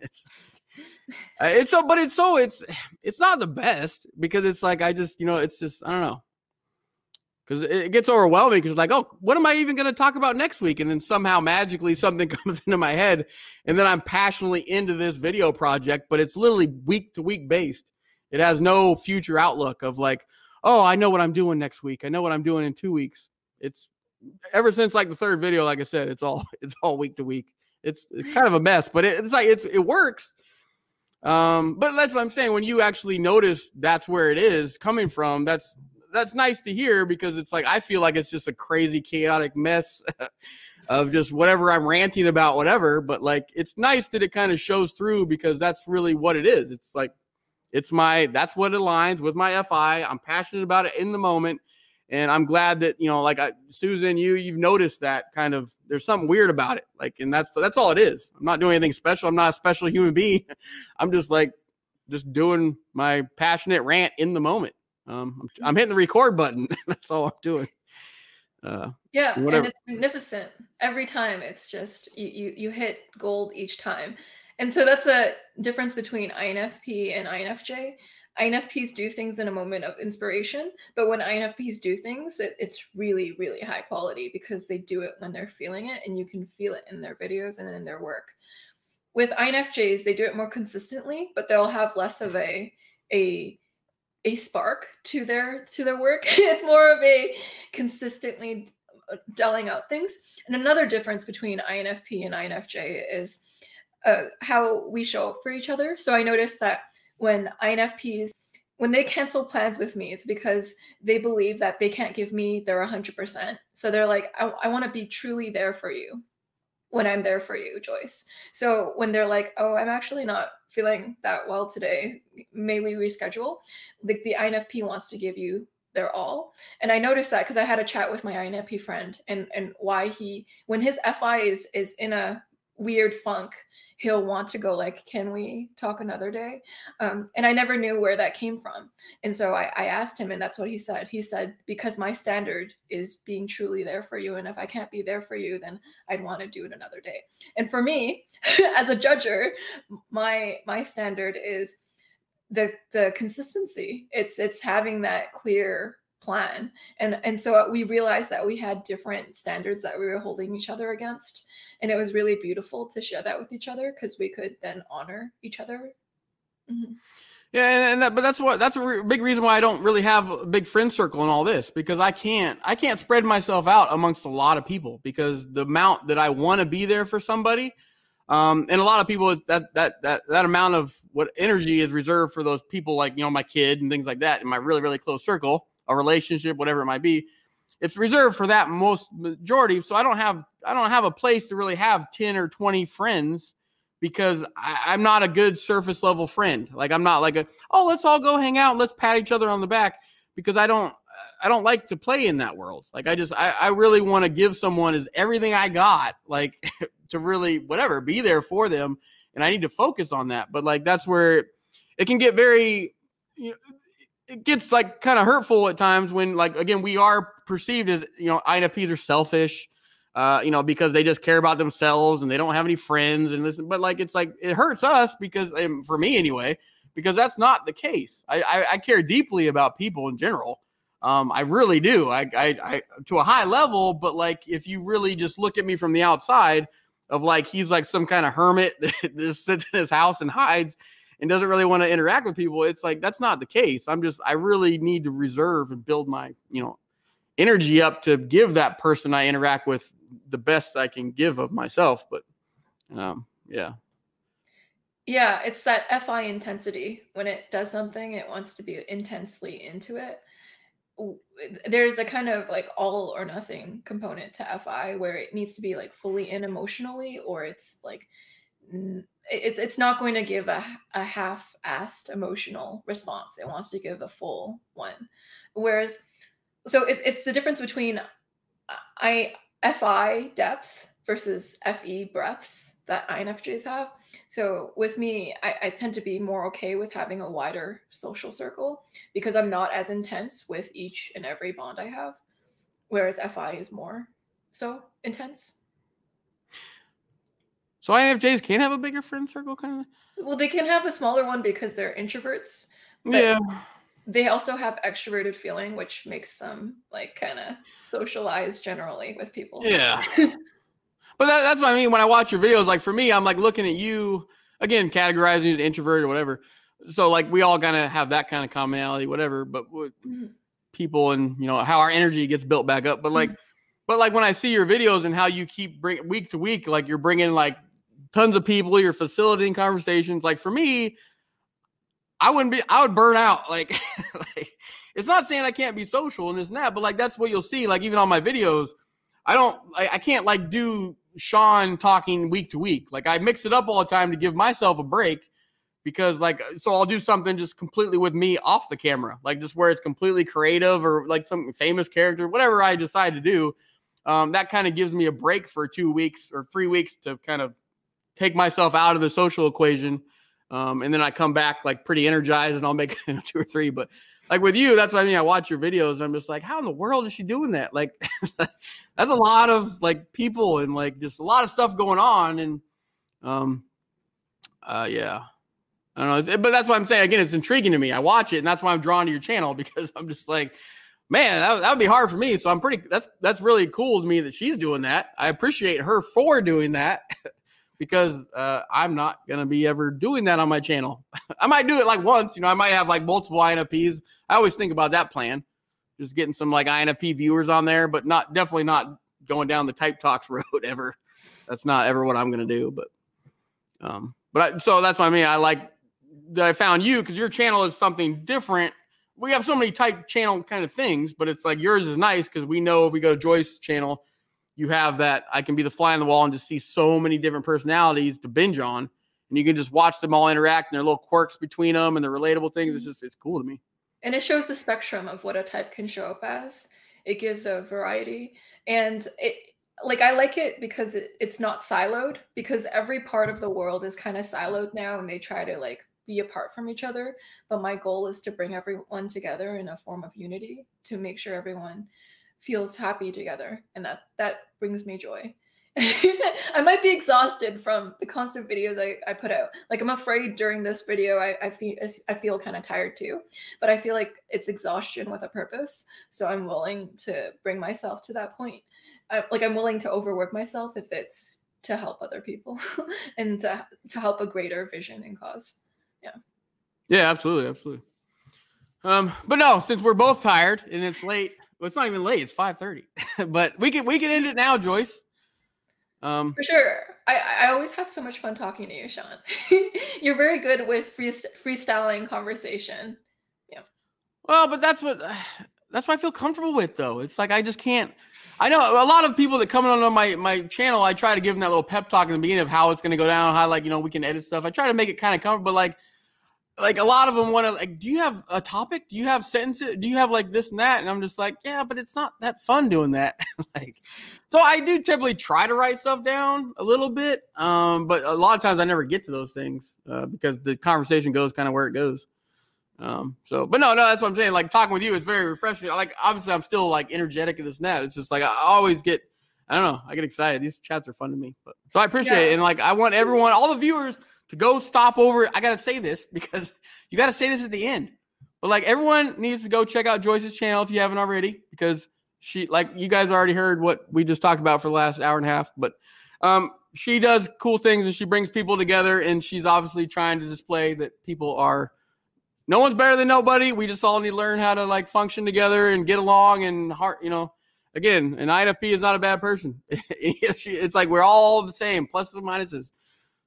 it's, it's so, but it's so it's, it's not the best, because it's like, I just, you know, it's just, I don't know. Cause it gets overwhelming. Cause like, oh, what am I even going to talk about next week? And then somehow magically something comes into my head, and then I'm passionately into this video project, but it's literally week to week based. It has no future outlook of like, oh, I know what I'm doing next week. I know what I'm doing in two weeks. It's ever since like the third video, like I said, it's all, it's all week to week. It's, it's kind of a mess, but it, it's like, it's, it works. Um, but that's what I'm saying. When you actually notice that's where it is coming from, that's, that's nice to hear, because it's like, I feel like it's just a crazy chaotic mess of just whatever I'm ranting about, whatever. But like, it's nice that it kind of shows through, because that's really what it is. It's like, It's my, that's what aligns with my F I. I'm passionate about it in the moment. And I'm glad that, you know, like I, Susan, you, you've noticed that kind of, there's something weird about it. Like, and that's, that's all it is. I'm not doing anything special. I'm not a special human being. I'm just like, just doing my passionate rant in the moment. Um, I'm, I'm hitting the record button. That's all I'm doing. Uh, yeah. Whatever. And it's magnificent. Every time it's just, you, you, you hit gold each time. And so that's a difference between I N F P and I N F J. I N F Ps do things in a moment of inspiration, but when I N F Ps do things, it, it's really, really high quality, because they do it when they're feeling it, and you can feel it in their videos and in their work. With I N F Js, they do it more consistently, but they'll have less of a a a spark to their to their work. It's more of a consistently doling out things. And another difference between I N F P and I N F J is Uh, how we show up for each other. So I noticed that when I N F Ps, when they cancel plans with me, it's because they believe that they can't give me their one hundred percent. So they're like, I, I want to be truly there for you when I'm there for you, Joyce. So when they're like, oh, I'm actually not feeling that well today, may we reschedule? Like the I N F P wants to give you their all. And I noticed that because I had a chat with my I N F P friend, and, and why he, when his F I is, is in a weird funk, he'll want to go like, can we talk another day? Um, and I never knew where that came from. And so I, I asked him, and that's what he said. He said, because my standard is being truly there for you. And if I can't be there for you, then I'd want to do it another day. And for me, as a judger, my my standard is the the consistency. It's it's having that clear plan. And, and so we realized that we had different standards that we were holding each other against. And it was really beautiful to share that with each other, because we could then honor each other. Mm-hmm. Yeah. And, and that, but that's what, that's a re big reason why I don't really have a big friend circle in all this, because I can't, I can't spread myself out amongst a lot of people, because the amount that I want to be there for somebody, um, and a lot of people, that, that, that, that amount of what energy is reserved for those people, like, you know, my kid and things like that, in my really, really close circle, a relationship, whatever it might be, it's reserved for that most majority. So I don't have, I don't have a place to really have ten or twenty friends, because I, I'm not a good surface level friend. Like I'm not like a, oh, let's all go hang out and let's pat each other on the back, because I don't, I don't like to play in that world. Like I just, I, I really want to give someone is everything I got, like to really, whatever, be there for them. And I need to focus on that. But like, that's where it can get very, you know, it gets like kind of hurtful at times when, like, again, we are perceived as, you know, I N F Ps are selfish, uh, you know, because they just care about themselves and they don't have any friends and this, but like, it's like, it hurts us because um, for me anyway, because that's not the case. I, I, I care deeply about people in general. Um, I really do. I, I, I, to a high level, but like, if you really just look at me from the outside of like, he's like some kind of hermit that just sits in his house and hides and doesn't really want to interact with people, it's like, that's not the case. I'm just, I really need to reserve and build my, you know, energy up to give that person I interact with the best I can give of myself. But um, yeah. Yeah. It's that F I intensity. When it does something, it wants to be intensely into it. There's a kind of like all or nothing component to F I, where it needs to be like fully in emotionally, or it's like it's it's not going to give a, a half-assed emotional response. It wants to give a full one. Whereas, so it, it's the difference between I F I depth versus F E breadth that I N F Js have. So with me, I, I tend to be more okay with having a wider social circle because I'm not as intense with each and every bond I have, whereas F I is more so intense. So I N F Js can have a bigger friend circle, kind of? Well, they can have a smaller one because they're introverts. Yeah. They also have extroverted feeling, which makes them like kind of socialize generally with people. Yeah. But that, that's what I mean when I watch your videos. Like for me, I'm like looking at you, again, categorizing you as introvert or whatever. So like we all kind of have that kind of commonality, whatever. But with mm-hmm. people and, you know, how our energy gets built back up. But like, mm-hmm. but like when I see your videos and how you keep bring week to week, like you're bringing like tons of people, you're facilitating conversations. Like for me, I wouldn't be, I would burn out. Like, like it's not saying I can't be social and this and that, but like, that's what you'll see. Like even on my videos, I don't, I, I can't like do Sean talking week to week. Like I mix it up all the time to give myself a break because like, so I'll do something just completely with me off the camera, like just where it's completely creative or like some famous character, whatever I decide to do. Um, that kind of gives me a break for two weeks or three weeks to kind of take myself out of the social equation. Um, and then I come back like pretty energized and I'll make two or three. But like with you, that's what I mean. I watch your videos. I'm just like, how in the world is she doing that? Like that's a lot of like people and like just a lot of stuff going on. And um, uh, yeah, I don't know. But that's what I'm saying. Again, it's intriguing to me. I watch it and that's why I'm drawn to your channel because I'm just like, man, that, that would be hard for me. So I'm pretty, that's, that's really cool to me that she's doing that. I appreciate her for doing that. Because uh, I'm not going to be ever doing that on my channel. I might do it like once, you know, I might have like multiple I N F Ps. I always think about that plan, just getting some like I N F P viewers on there, but not definitely not going down the Type Talks road ever. That's not ever what I'm going to do. But, um, but I, so that's what I mean. I like that I found you because your channel is something different. We have so many type channel kind of things, but it's like yours is nice because we know if we go to Joyce's channel, you have that I can be the fly on the wall and just see so many different personalities to binge on. And you can just watch them all interact and their little quirks between them and the relatable things. It's just, it's cool to me. And it shows the spectrum of what a type can show up as. It gives a variety. And it, like, I like it because it, it's not siloed because every part of the world is kind of siloed now. And they try to like be apart from each other. But my goal is to bring everyone together in a form of unity to make sure everyone feels happy together, and that that brings me joy. I might be exhausted from the constant videos I, I put out. Like I'm afraid during this video I, I feel I feel kind of tired too, but I feel like it's exhaustion with a purpose, so I'm willing to bring myself to that point. I, like I'm willing to overwork myself if it's to help other people and to, to help a greater vision and cause. Yeah. Yeah, absolutely, absolutely. Um, but no, since we're both tired and it's late, well, it's not even late. It's five thirty, but we can we can end it now, Joyce. Um, For sure. I, I always have so much fun talking to you, Sean. You're very good with freestyling conversation. Yeah. Well, but that's what that's what I feel comfortable with, though. It's like I just can't. I know a lot of people that come on my my channel. I try to give them that little pep talk in the beginning of how it's going to go down, how like you know we can edit stuff. I try to make it kind of comfortable, but like. Like a lot of them want to like, do you have a topic? Do you have sentences? Do you have like this and that? And I'm just like, yeah, but it's not that fun doing that. Like, so I do typically try to write stuff down a little bit. Um, but a lot of times I never get to those things uh, because the conversation goes kind of where it goes. Um, so, but no, no, that's what I'm saying. Like talking with you, it's very refreshing. Like, obviously I'm still like energetic in this and that. It's just like, I always get, I don't know. I get excited. These chats are fun to me, but so I appreciate yeah. it. And like, I want everyone, all the viewers, to go stop over. I got to say this because you got to say this at the end. But like everyone needs to go check out Joyce's channel if you haven't already, because she, like you guys already heard what we just talked about for the last hour and a half, but um, she does cool things and she brings people together and she's obviously trying to display that people are, no one's better than nobody. We just all need to learn how to like function together and get along and heart, you know, again, an I N F P is not a bad person. It's like, we're all the same, pluses and minuses.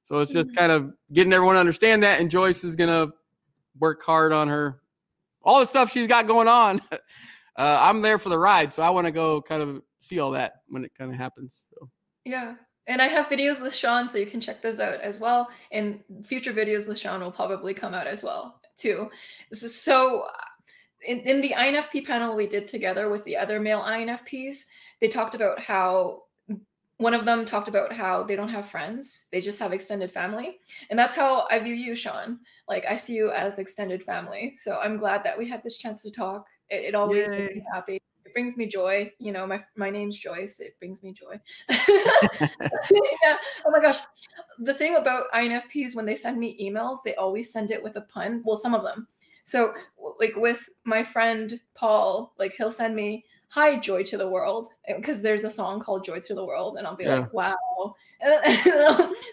So it's just kind of getting everyone to understand that. And Joyce is going to work hard on her, all the stuff she's got going on. Uh, I'm there for the ride. So I want to go kind of see all that when it kind of happens. So. Yeah. And I have videos with Sean, so you can check those out as well. And future videos with Sean will probably come out as well, too. So in, in the I N F P panel we did together with the other male I N F Ps, they talked about how, one of them talked about how they don't have friends. They just have extended family. And that's how I view you, Sean. Like, I see you as extended family. So I'm glad that we had this chance to talk. It, it always Yay. Makes me happy. It brings me joy. You know, my, my name's Joyce. It brings me joy. Yeah. Oh my gosh. The thing about I N F Ps, when they send me emails, they always send it with a pun. Well, some of them. So like with my friend, Paul, like he'll send me, hi, Joy to the World. Because there's a song called Joy to the World. And I'll be yeah. like, wow.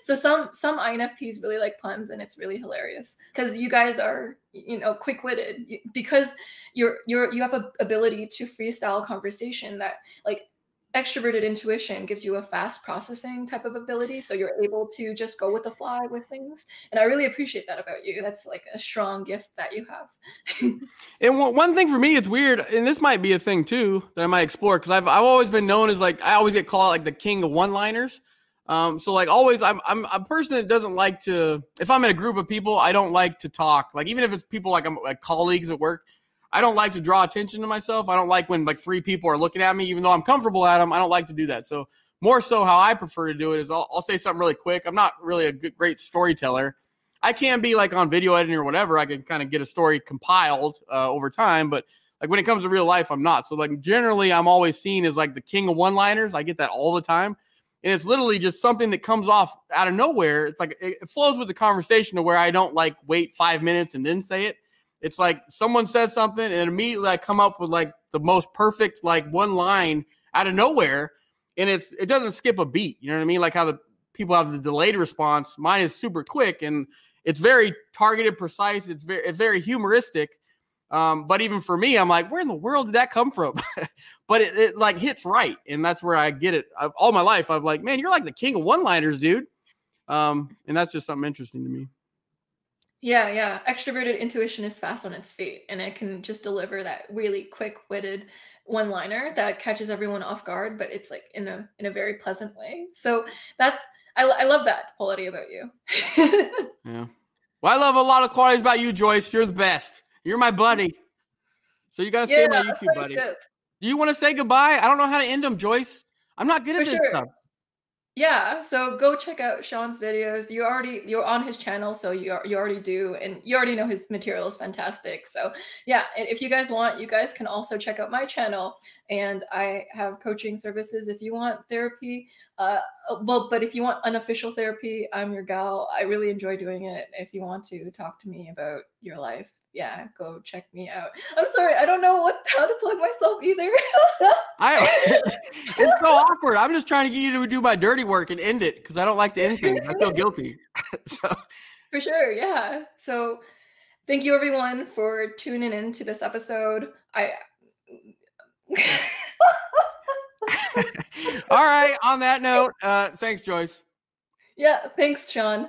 So some, some I N F Ps really like puns, and it's really hilarious because you guys are, you know, quick witted because you're, you're, you have a ability to freestyle conversation that like extroverted intuition gives you a fast processing type of ability. So you're able to just go with the fly with things. And I really appreciate that about you. That's like a strong gift that you have. And one thing for me, it's weird. And this might be a thing too, that I might explore. Cause I've, I've always been known as like, I always get called like the king of one-liners. Um, so like always I'm, I'm a person that doesn't like to, if I'm in a group of people, I don't like to talk. Like even if it's people like I'm like colleagues at work, I don't like to draw attention to myself. I don't like when like three people are looking at me, even though I'm comfortable at them. I don't like to do that. So more so how I prefer to do it is I'll, I'll say something really quick. I'm not really a good, great storyteller. I can be like on video editing or whatever. I can kind of get a story compiled uh, over time. But like when it comes to real life, I'm not. So like generally I'm always seen as like the king of one-liners. I get that all the time. And it's literally just something that comes off out of nowhere. It's like it, it flows with the conversation to where I don't like wait five minutes and then say it. It's like someone says something and immediately I come up with like the most perfect, like one line out of nowhere. And it's, it doesn't skip a beat. You know what I mean? Like how the people have the delayed response. Mine is super quick and it's very targeted, precise. It's very, it's very humoristic. Um, but even for me, I'm like, where in the world did that come from? But it, it like hits right. And that's where I get it. I've, all my life, I've like, man, you're like the king of one-liners, dude. Um, and that's just something interesting to me. Yeah, yeah. Extroverted intuition is fast on its feet, and it can just deliver that really quick-witted one-liner that catches everyone off guard, but it's like in a in a very pleasant way. So that I, I love that quality about you. Yeah. Well, I love a lot of qualities about you, Joyce. You're the best. You're my buddy. So you gotta stay yeah, my YouTube buddy. Good. Do you want to say goodbye? I don't know how to end them, Joyce. I'm not good For at this sure. stuff. Yeah, so go check out Sean's videos. You already you're on his channel, so you are, you already do, and you already know his material is fantastic. So yeah, and if you guys want, you guys can also check out my channel, and I have coaching services if you want therapy. Uh, well, but if you want unofficial therapy, I'm your gal. I really enjoy doing it. If you want to talk to me about your life, yeah, go check me out. I'm sorry, I don't know what how to plug myself either. I it's so awkward. I'm just trying to get you to do my dirty work and end it because I don't like to end things. I feel guilty. So for sure, yeah. So thank you everyone for tuning in to this episode. I all right, on that note, uh thanks, Joyce. Yeah, thanks, Sean.